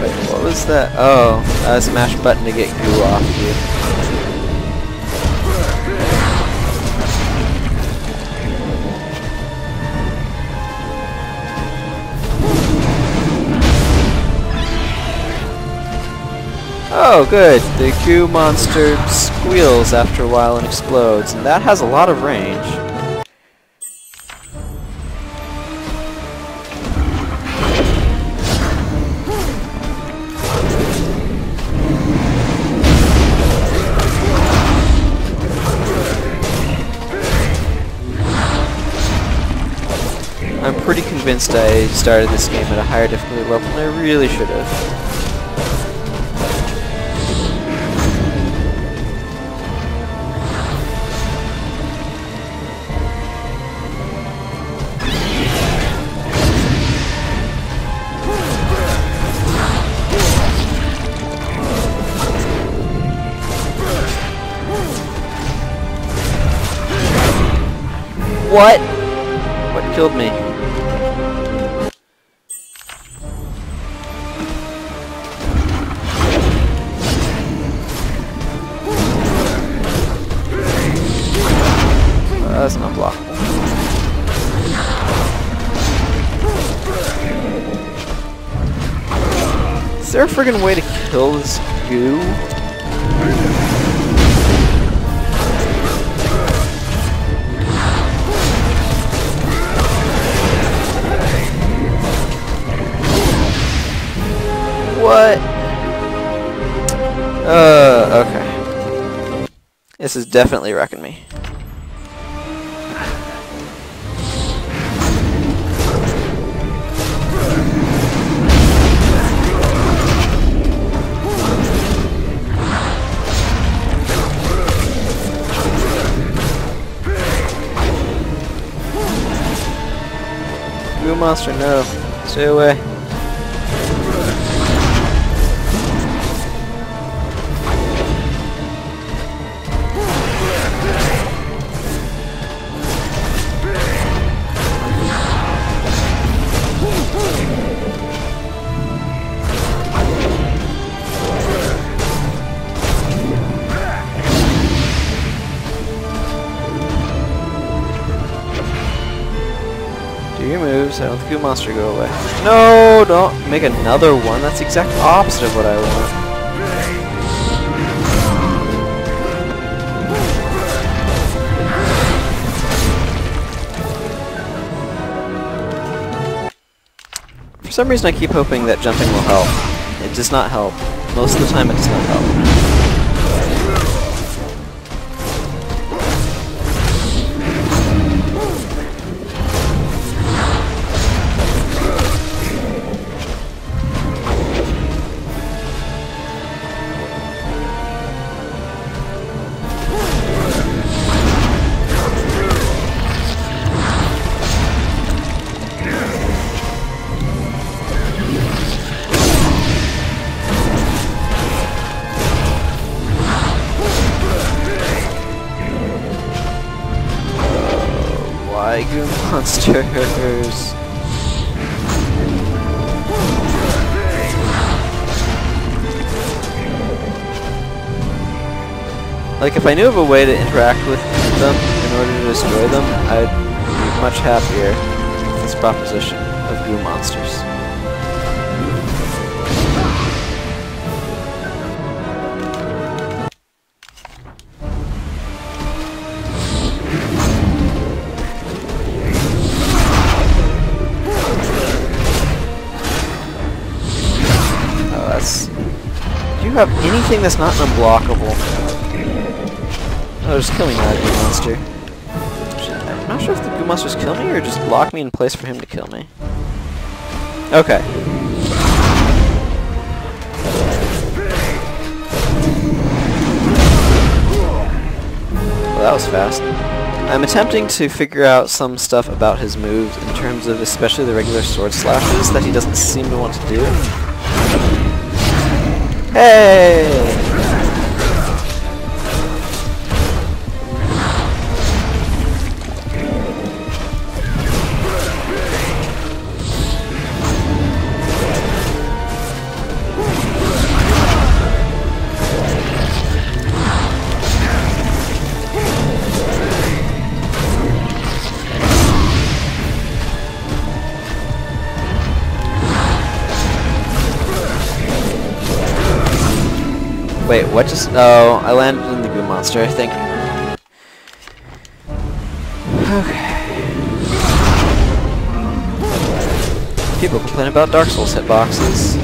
Wait, what was that? Oh, a smash button to get goo off you. Oh good, the goo monster squeals after a while and explodes, and that has a lot of range. I'm pretty convinced I started this game at a higher difficulty level than I really should have. What? What killed me? That's not blockable. Is there a friggin' way to kill this goo? What? Okay. This is definitely wrecking me. Goo monster, no. Stay away. So let the goo monster go away. No, don't make another one. That's the exact opposite of what I want. some reason I keep hoping that jumping will help. It does not help. Most of the time it does not help. Monsters. Like, if I knew of a way to interact with them in order to destroy them, I'd be much happier with this proposition of goo monsters. Have anything that's not unblockable. Oh, just kill me now, goo monster. I'm not sure if the goo monsters kill me or just block me in place for him to kill me. Okay. Well, that was fast. I'm attempting to figure out some stuff about his moves in terms of especially the regular sword slashes that he doesn't seem to want to do. Hey! Wait, what just... Oh, I landed in the goo monster, I think. Okay. People complain about Dark Souls hitboxes.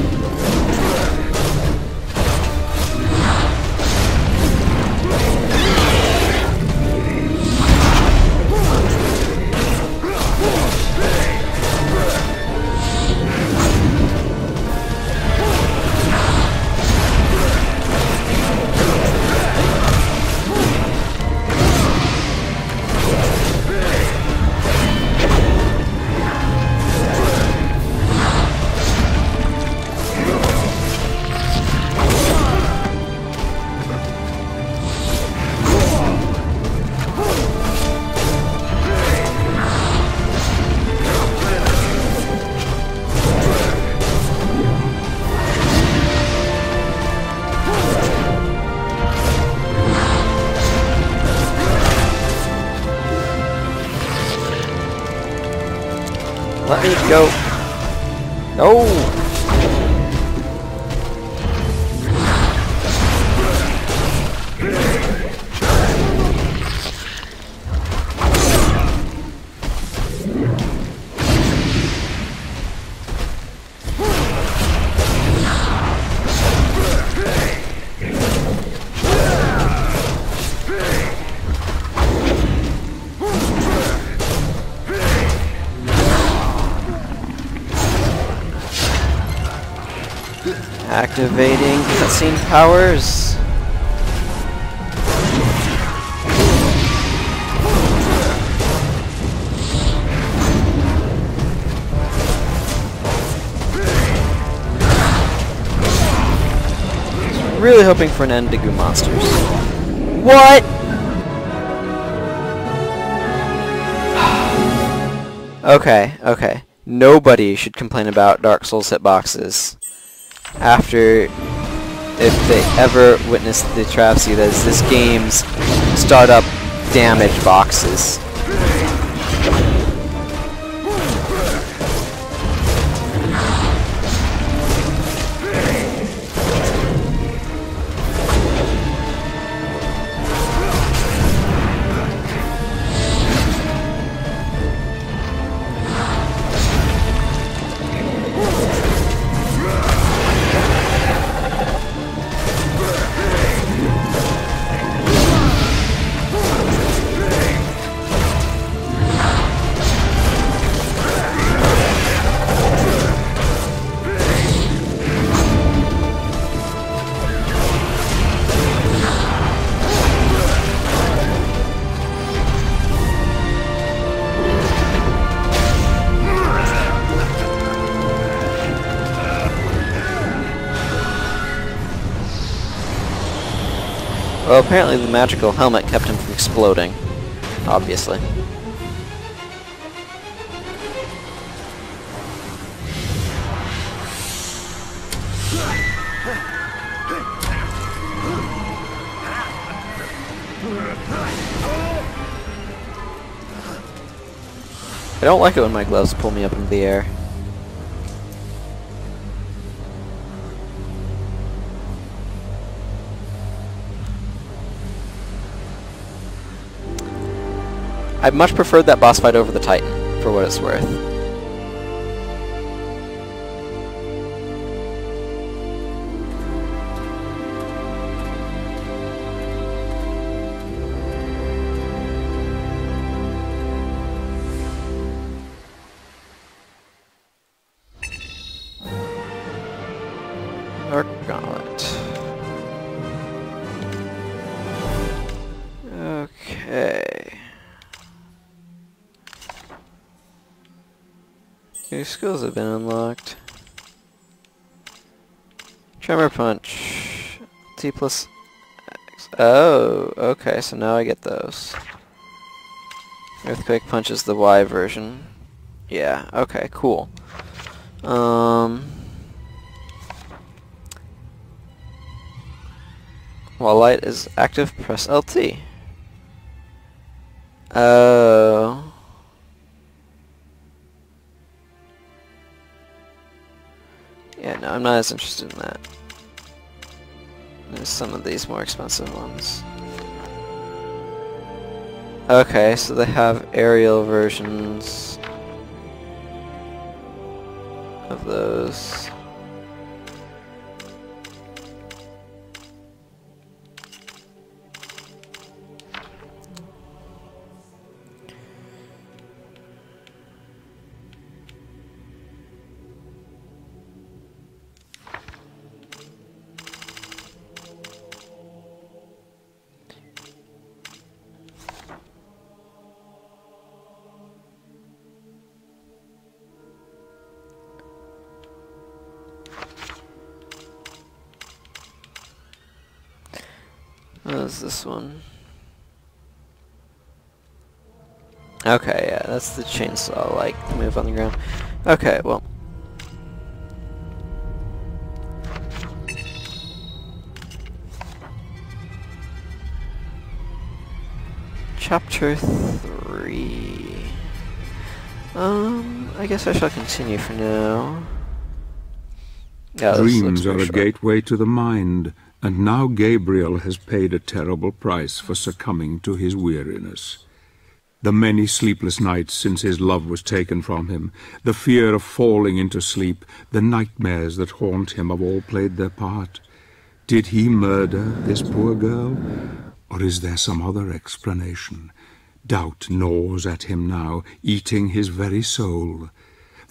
Let me go. No! Activating cutscene powers. I was really hoping for an end to goo monsters. What? Okay, okay. Nobody should complain about Dark Souls hitboxes. After, if they ever witness the travesty that is this game's startup damage boxes. Though apparently the magical helmet kept him from exploding. Obviously. I don't like it when my gloves pull me up into the air. I much preferred that boss fight over the Titan, for what it's worth. New skills have been unlocked. Tremor Punch. T plus X. Oh, okay, so now I get those. Earthquake Punch is the Y version. Yeah, okay, cool. While light is active, press LT. Oh. Yeah, no, I'm not as interested in that. There's some of these more expensive ones. Okay, so they have aerial versions of those. This one. Okay, yeah, that's the chainsaw like move on the ground. Okay, well. Chapter 3. I guess I shall continue for now. Yeah, dreams are a gateway to the mind. And now Gabriel has paid a terrible price for succumbing to his weariness. The many sleepless nights since his love was taken from him, the fear of falling into sleep, the nightmares that haunt him have all played their part. Did he murder this poor girl? Or is there some other explanation? Doubt gnaws at him now, eating his very soul.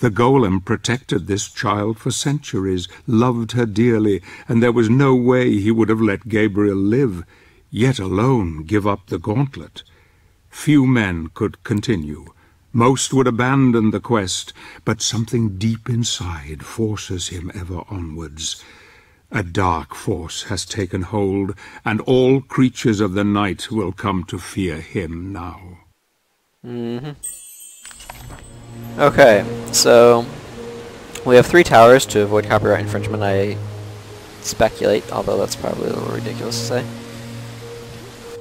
The golem protected this child for centuries, loved her dearly, and there was no way he would have let Gabriel live, yet alone give up the gauntlet. Few men could continue. Most would abandon the quest, but something deep inside forces him ever onwards. A dark force has taken hold, and all creatures of the night will come to fear him now. Okay, so we have 3 towers to avoid copyright infringement, I speculate, although that's probably a little ridiculous to say.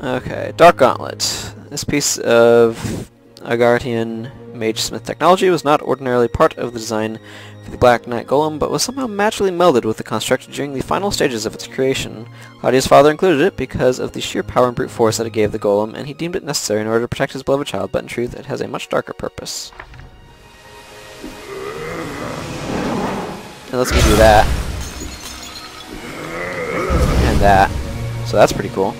Okay, Dark Gauntlet. This piece of Agarthian magesmith technology was not ordinarily part of the design for the Black Knight Golem, but was somehow magically melded with the construct during the final stages of its creation. Claudia's father included it because of the sheer power and brute force that it gave the golem, and he deemed it necessary in order to protect his beloved child, but in truth it has a much darker purpose. And let's do that. And that. So that's pretty cool.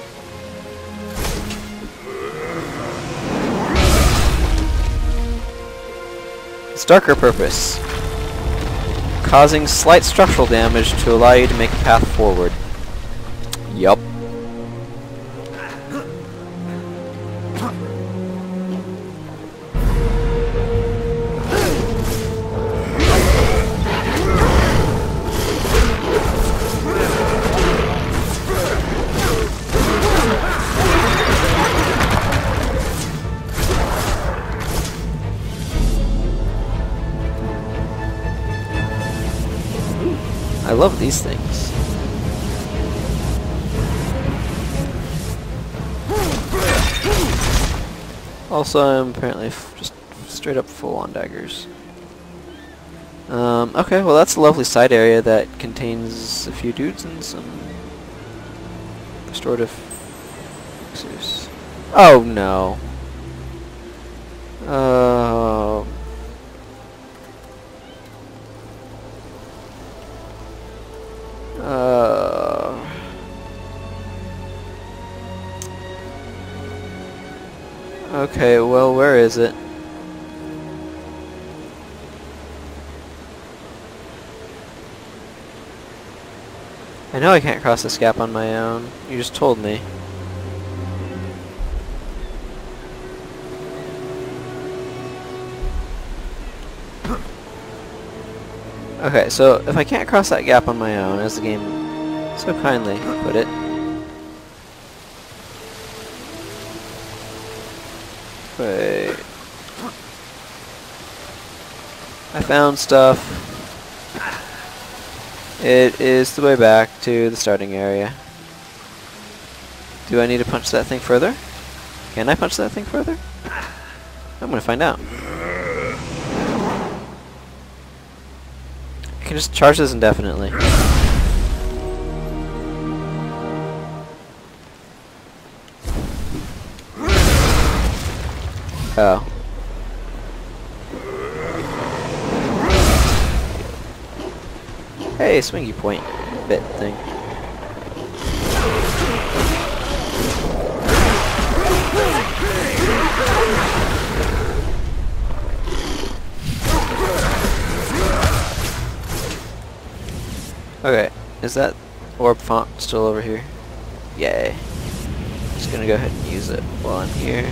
Its darker purpose, causing slight structural damage to allow you to make a path forward. Yup. love these things. Also, I'm apparently just straight up full on daggers. Okay, well that's a lovely side area that contains a few dudes and some restorative fixers. Oh no. Okay, well, where is it? I know I can't cross this gap on my own. You just told me. Okay, so if I can't cross that gap on my own, as the game so kindly put it, wait. I found stuff. It is the way back to the starting area. Do I need to punch that thing further? Can I punch that thing further? I'm gonna find out. I can just charge this indefinitely. Oh. Hey, swingy point bit thing. Okay, is that orb font still over here? Yay. Just gonna go ahead and use it while I'm here.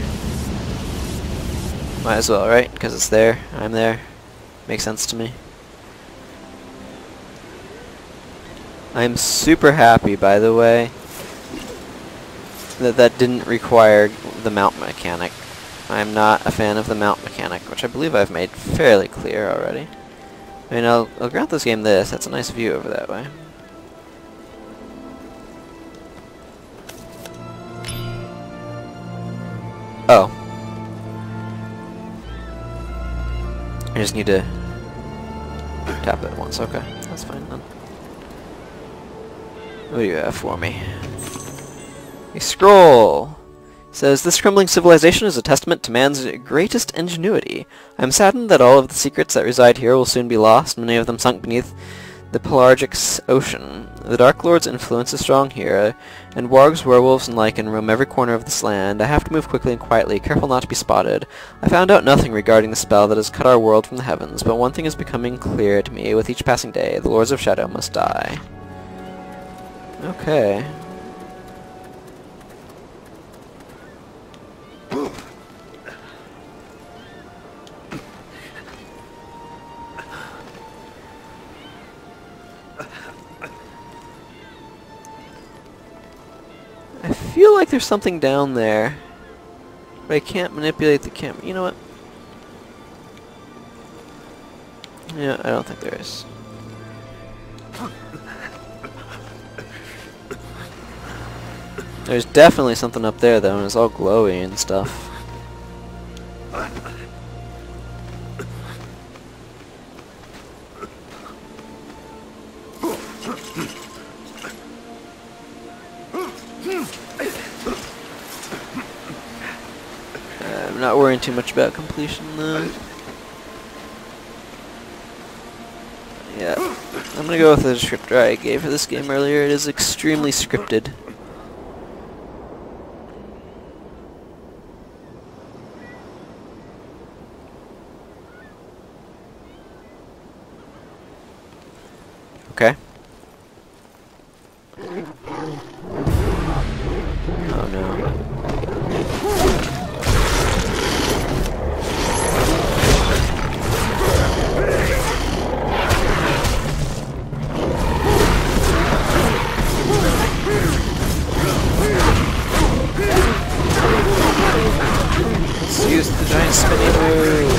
Might as well, right? Because it's there, I'm there. Makes sense to me. I'm super happy, by the way, that that didn't require the mount mechanic. I'm not a fan of the mount mechanic, which I believe I've made fairly clear already. I mean, I'll grant this game this. That's a nice view over that way. Oh. I just need to tap it once. Okay, that's fine then. What do you have for me? A scroll! It says, this crumbling civilization is a testament to man's greatest ingenuity. I am saddened that all of the secrets that reside here will soon be lost, many of them sunk beneath the pelagic ocean. The Dark Lord's influence is strong here, and wargs, werewolves, and lycan roam every corner of this land. I have to move quickly and quietly, careful not to be spotted. I found out nothing regarding the spell that has cut our world from the heavens, but one thing is becoming clear to me with each passing day. The Lords of Shadow must die. Okay. I feel like there's something down there, but I can't manipulate the camera. You know what? Yeah, I don't think there is. There's definitely something up there though, and it's all glowy and stuff. I'm not worrying too much about completion though. Yeah, I'm gonna go with the descriptor I gave for this game earlier. It is extremely scripted. Okay. Oh no. Let's use the giant spinning move.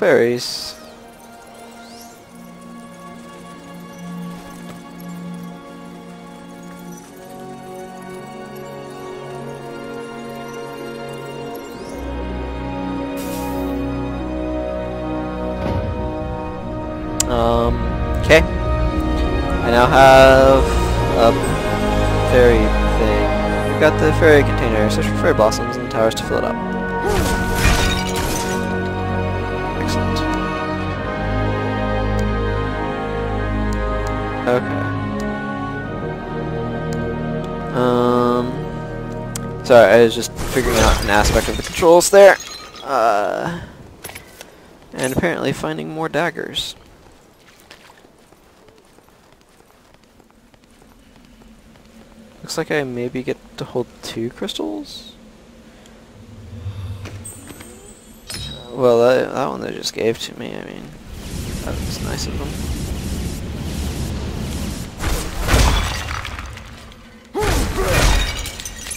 fairies. Okay. I now have a fairy thing. We've got the fairy container. Search for fairy blossoms and towers to fill it up. Okay. Sorry, I was just figuring out an aspect of the controls there. And apparently finding more daggers. Looks like I maybe get to hold 2 crystals? Well, that one they just gave to me, I mean, that was nice of them.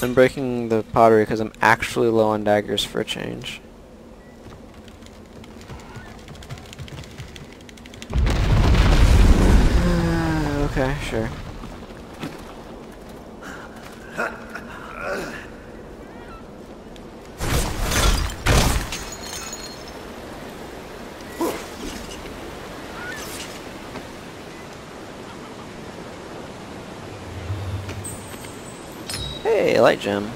I'm breaking the pottery because I'm actually low on daggers for a change. Okay, sure. Hey, light gem.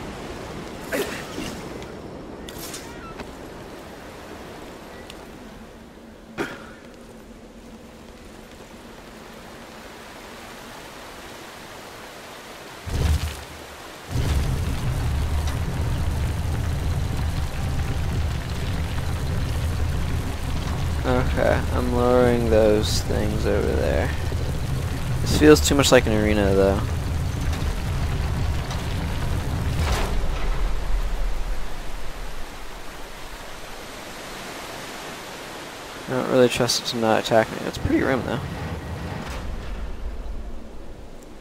Okay, I'm lowering those things over there. This feels too much like an arena though. I don't really trust it to not attack me. It's pretty grim though.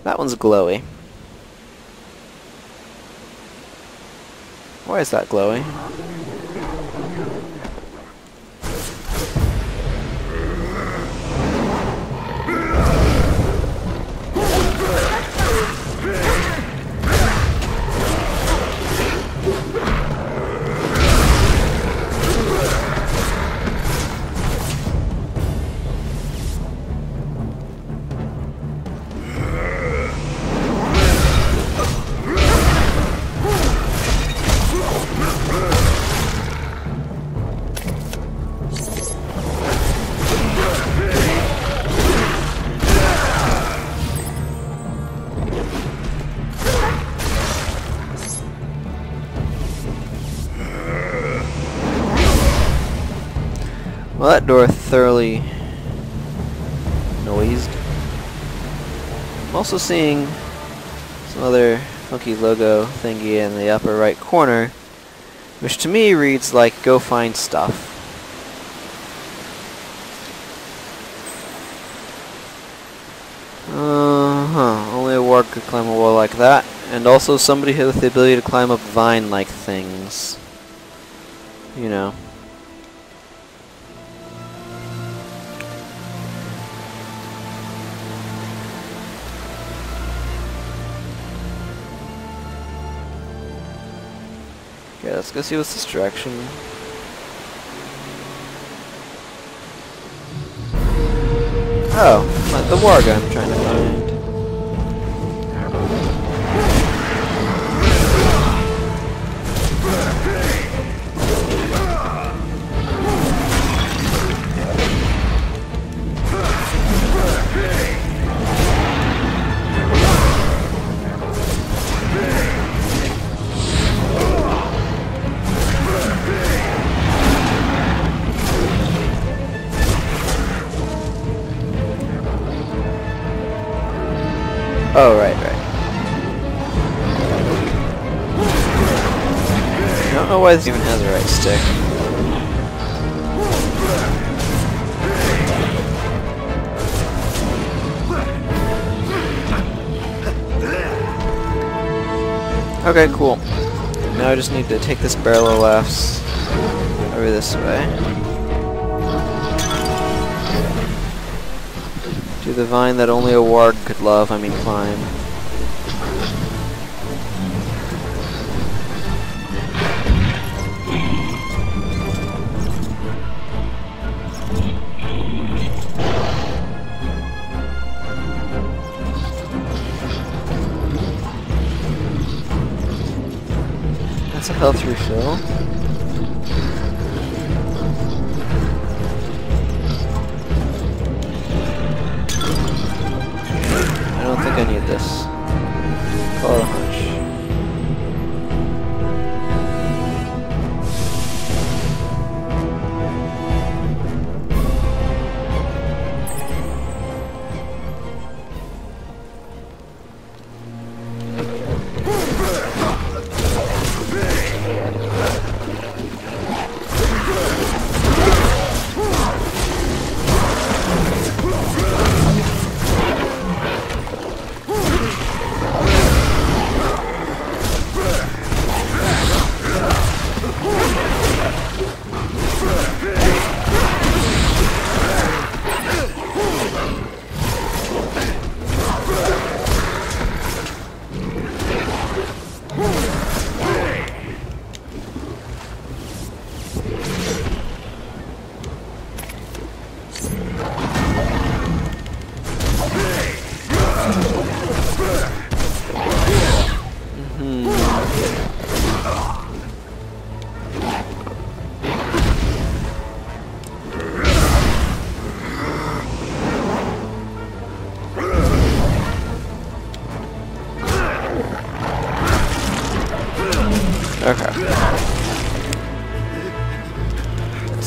That one's glowy. Why is that glowy? Well, that door thoroughly noised. I'm also seeing some other funky logo thingy in the upper right corner, which to me reads like, go find stuff. Only a warg could climb a wall like that, and also somebody here with the ability to climb up vine-like things. You know. Okay, let's go see what's this direction. Oh, not the warg I'm trying to find. Oh, right. I don't know why this even has a right stick. Okay, cool. Now I just need to take this barrel of laughs over this way. To the vine that only a ward could love, I mean climb. That's a health refill.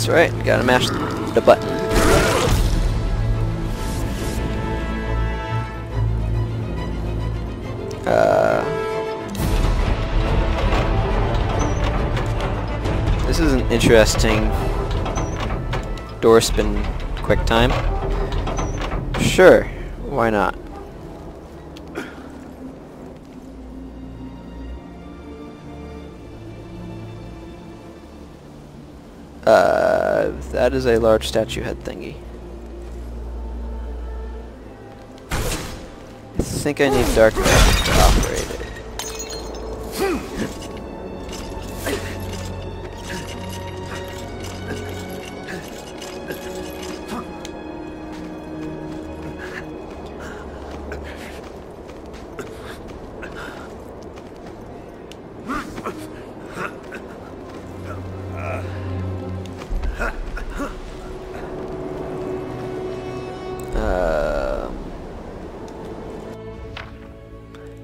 Right, gotta mash the button. This is an interesting door spin quick time. Sure, why not? That is a large statue head thingy. I think I need Dark Lord to operate it.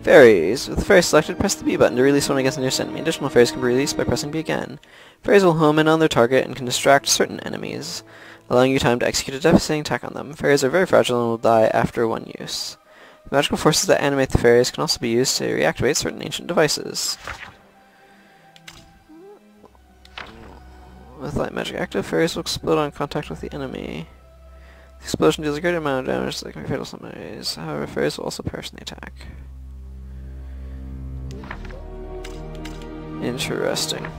Fairies. With the fairy selected, press the B button to release one against a near enemy. Additional fairies can be released by pressing B again. Fairies will home in on their target and can distract certain enemies, allowing you time to execute a devastating attack on them. Fairies are very fragile and will die after one use. The magical forces that animate the fairies can also be used to reactivate certain ancient devices. With light magic active, fairies will explode on contact with the enemy. The explosion deals a great amount of damage that can be fatal to some enemies. However, fairies will also perish in the attack. Interesting. I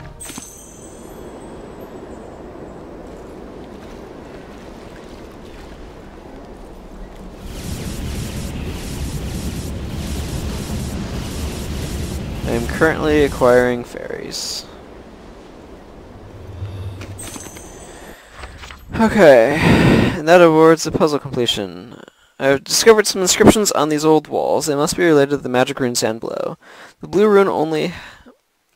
am currently acquiring fairies. Okay, and that awards the puzzle completion. I have discovered some inscriptions on these old walls. They must be related to the magic rune stand below. The blue rune only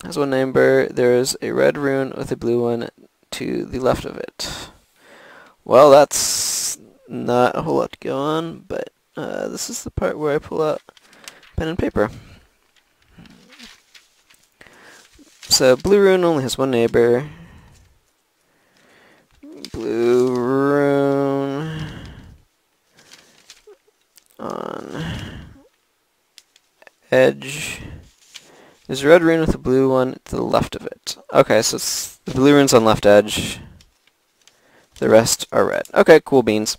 has one number. There is a red rune with a blue one to the left of it. Well, that's not a whole lot to go on, but this is the part where I pull out pen and paper. So blue rune only has one neighbor. Blue rune on edge. There's a red rune with a blue one to the left of it. Okay, so it's the blue rune's on left edge. The rest are red. Okay, cool beans.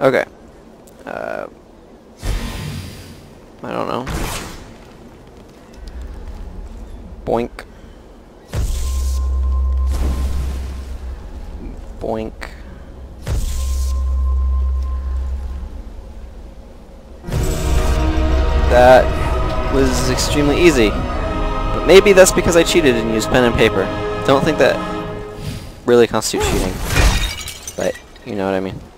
Okay. Boink. Boink. That was extremely easy. But maybe that's because I cheated and used pen and paper. Don't think that really constitutes cheating. But you know what I mean.